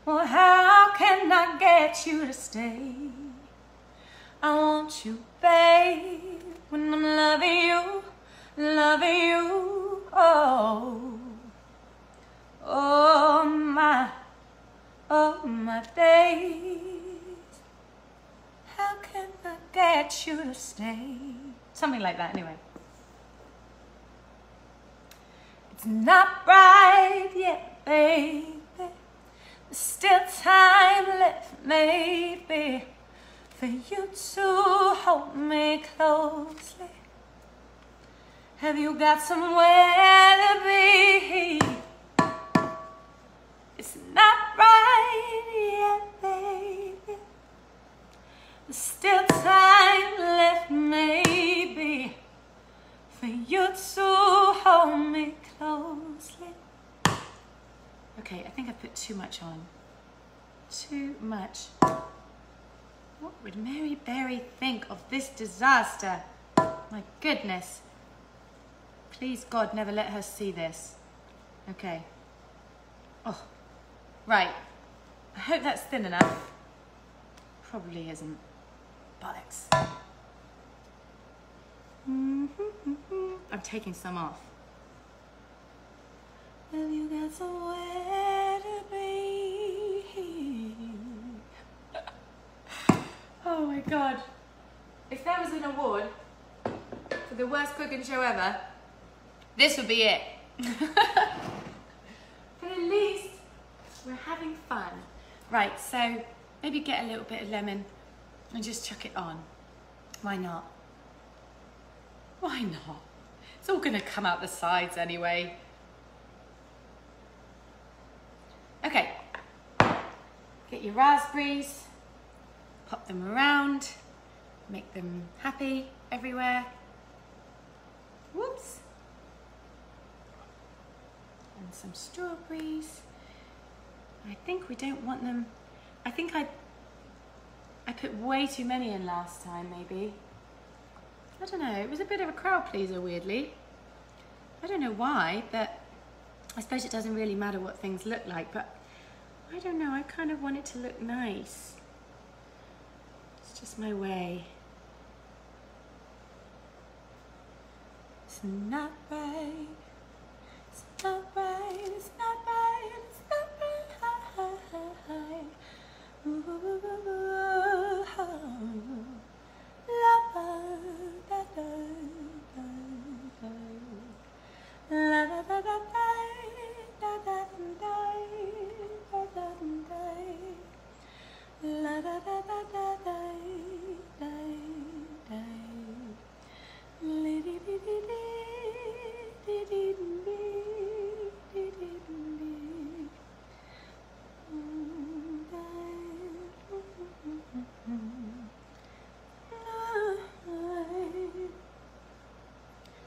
Well, how can I get you to stay? I want you, babe, when I'm loving you, oh, oh my days. How can I get you to stay? Something like that, anyway. It's not right yet, baby, there's still time left, maybe, for you to hold me closely. Have you got somewhere to be? It's not right yet, baby, there's still time left, maybe, for you to hold me closely. Okay, I think I put too much on. Too much. What would Mary Berry think of this disaster? My goodness. Please, God, never let her see this. Okay. Oh, right. I hope that's thin enough. Probably isn't. Bollocks. I'm taking some off. Have you got somewhere to be? Oh my God. If there was an award for the worst cooking show ever, this would be it. But at least we're having fun. Right, so maybe get a little bit of lemon and just chuck it on. Why not? Why not? It's all gonna come out the sides anyway. Okay, get your raspberries, pop them around, make them happy everywhere. Whoops. And some strawberries. I think we don't want them. I think I put way too many in last time, maybe. I don't know, it was a bit of a crowd pleaser, weirdly. I don't know why, but I suppose it doesn't really matter what things look like, but I don't know, I kind of want it to look nice. It's just my way. It's not right, it's not right, it's not right, it's not right. Ooh, oh.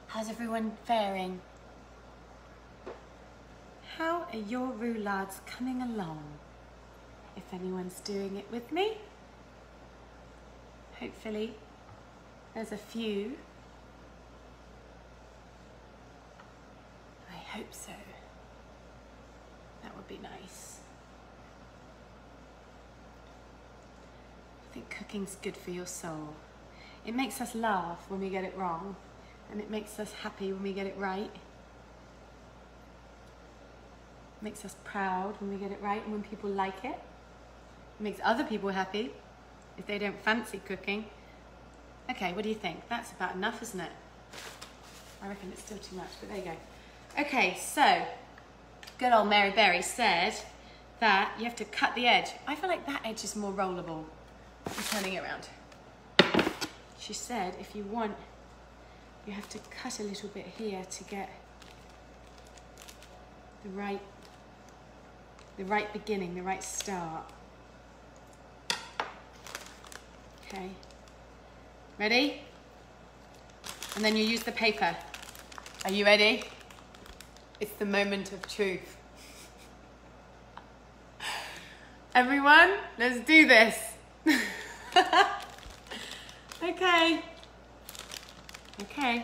How's everyone faring? How are your roulades coming along? If anyone's doing it with me, hopefully there's a few. I hope so. That would be nice. I think cooking's good for your soul. It makes us laugh when we get it wrong. And it makes us happy when we get it right. Makes us proud when we get it right and when people like it. It makes other people happy if they don't fancy cooking. Okay, what do you think? That's about enough, isn't it? I reckon it's still too much, but there you go. Okay, so good old Mary Berry said that you have to cut the edge. I feel like that edge is more rollable. I'm turning it around. She said if you want, you have to cut a little bit here to get the right beginning, the right start. Okay, ready? And then you use the paper. Are you ready? It's the moment of truth. Everyone, let's do this. Okay. Okay.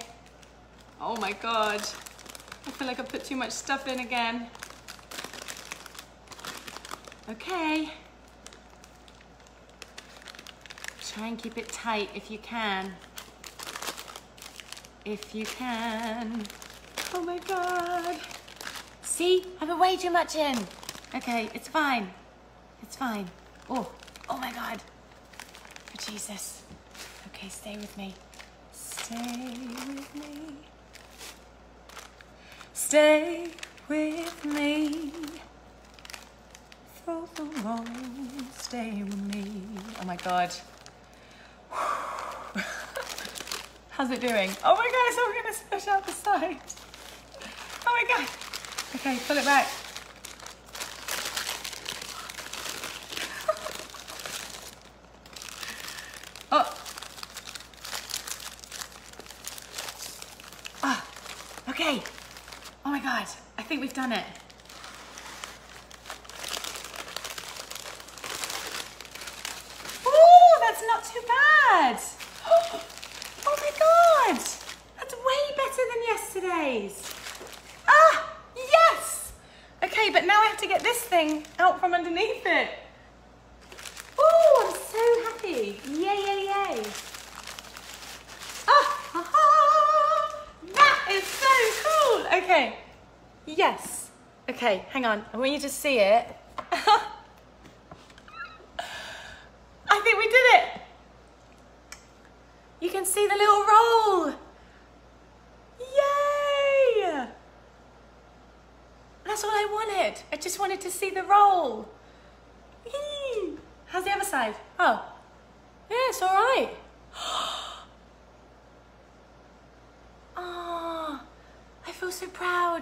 Oh my God. I feel like I put too much stuff in again. Okay. Try and keep it tight if you can. If you can. Oh my God. See, I put way too much in. Okay, it's fine. It's fine. Oh, oh my God. For Jesus. Okay, stay with me. Stay with me. Stay with me. For the long, stay with me. Oh my God. How's it doing? Oh my God, so we're gonna smash out the side. Oh my God. Okay, pull it back. Oh. Oh, okay. Oh my God, I think we've done it. Oh, that's not too bad. Ah, yes! Okay, but now I have to get this thing out from underneath it. Oh, I'm so happy. Yay, yay, yay. Ah, ha, ha. That is so cool. Okay, yes. Okay, hang on. I want you to see it. I think we did it. You can see the little roll. That's all I wanted. I just wanted to see the roll. Eee. How's the other side? Oh, yeah, it's all right. Oh, I feel so proud.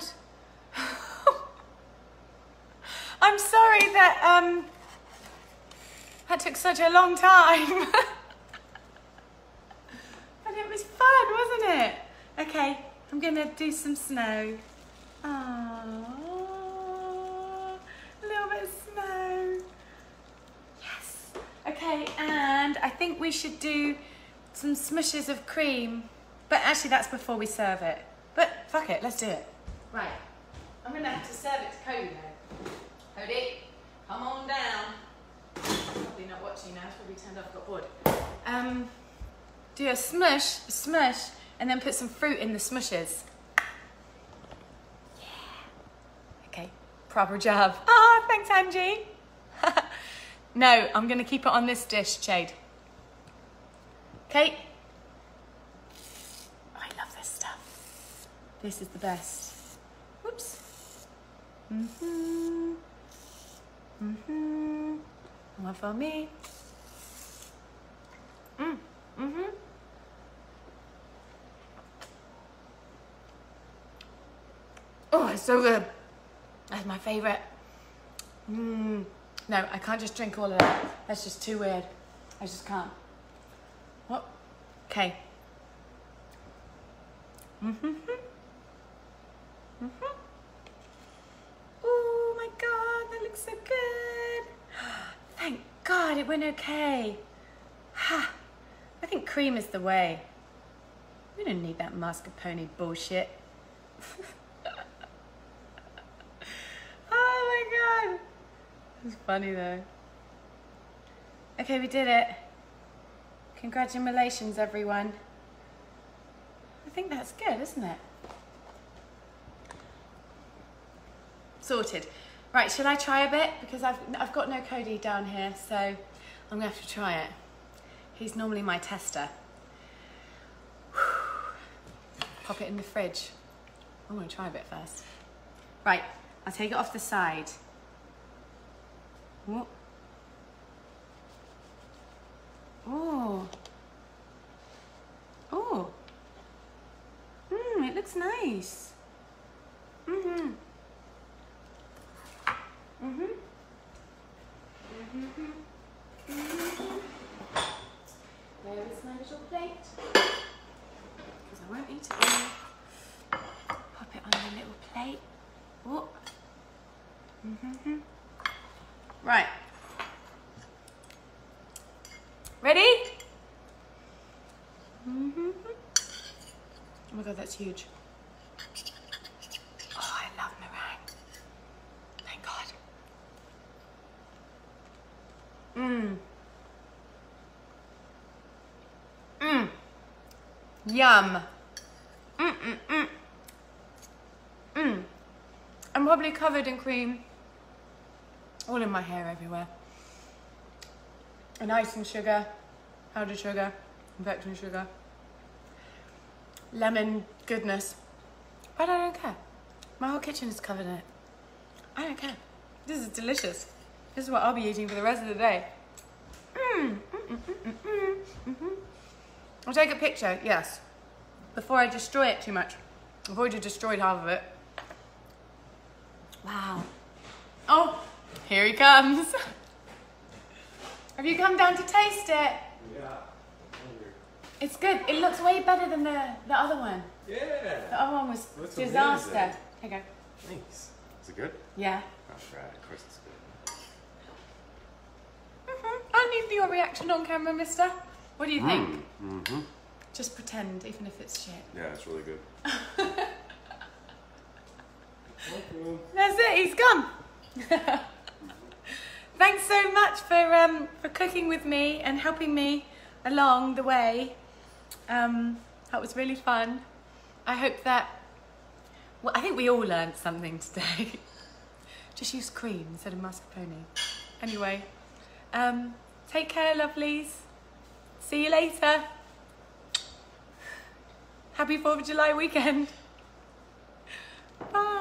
I'm sorry that that took such a long time. But it was fun, wasn't it? Okay, I'm gonna do some snow. Aww. Okay, and I think we should do some smushes of cream, but actually that's before we serve it. But fuck it, let's do it. Right, I'm gonna have to serve it to Cody now. Cody, come on down. Probably not watching now, it's probably turned off, got bored. Do a smush, and then put some fruit in the smushes. Yeah. Okay, proper job. Oh, thanks, Angie. No, I'm going to keep it on this dish, Jade. Okay. Oh, I love this stuff. This is the best. Whoops. Mm-hmm. Mm-hmm. One for me. Mm. Mm-hmm. Oh, it's so good. That's my favourite. Mmm. No, I can't just drink all of that. That's just too weird. I just can't. What? Okay. Mm-hmm. Mm-hmm. Oh my God, that looks so good. Thank God it went okay. Ha. I think cream is the way. We don't need that mascarpone bullshit. Oh my God. It's funny though. Okay, we did it. Congratulations, everyone. I think that's good, isn't it? sorted. Right, should I try a bit? Because I've got no Cody down here, so I'm gonna have to try it. He's normally my tester. Pop it in the fridge. I'm gonna try a bit first. Right, I'll take it off the side. Ooh. Ooh. Ooh. Mmm, it looks nice. Mm-hmm. Mm-hmm. Mm-hmm. Mm-hmm. Where is my little plate? Because I won't eat it all. Pop it on the little plate. Oh. Mm-hmm. Right. Ready? Mm-hmm. Oh my God, that's huge. Oh, I love meringue. Thank God. Mmm. Mmm. Yum. Mmm, mmm, mmm. Mmm. I'm probably covered in cream. All in my hair everywhere. And icing sugar, powdered sugar, confection sugar, lemon goodness. But I don't care. My whole kitchen is covered in it. I don't care. This is delicious. This is what I'll be eating for the rest of the day. Mm, mm, mm, mm, mm, mm, mm. I'll take a picture, yes. Before I destroy it too much. I've already destroyed half of it. Wow. Oh, here he comes. Have you come down to taste it? Yeah. It's good. It looks way better than the other one. Yeah. The other one was disaster. Amazing. Here you go. Thanks. Is it good? Yeah. That's right. Of course it's good. Mm-hmm. I need your reaction on camera, mister. What do you think? Mm-hmm. Just pretend, even if it's shit. Yeah, it's really good. That's it. He's gone. Thanks so much for cooking with me and helping me along the way. That was really fun. I hope that, well, I think we all learned something today. Just use cream instead of mascarpone. Anyway, take care, lovelies. See you later. Happy 4th of July weekend. Bye.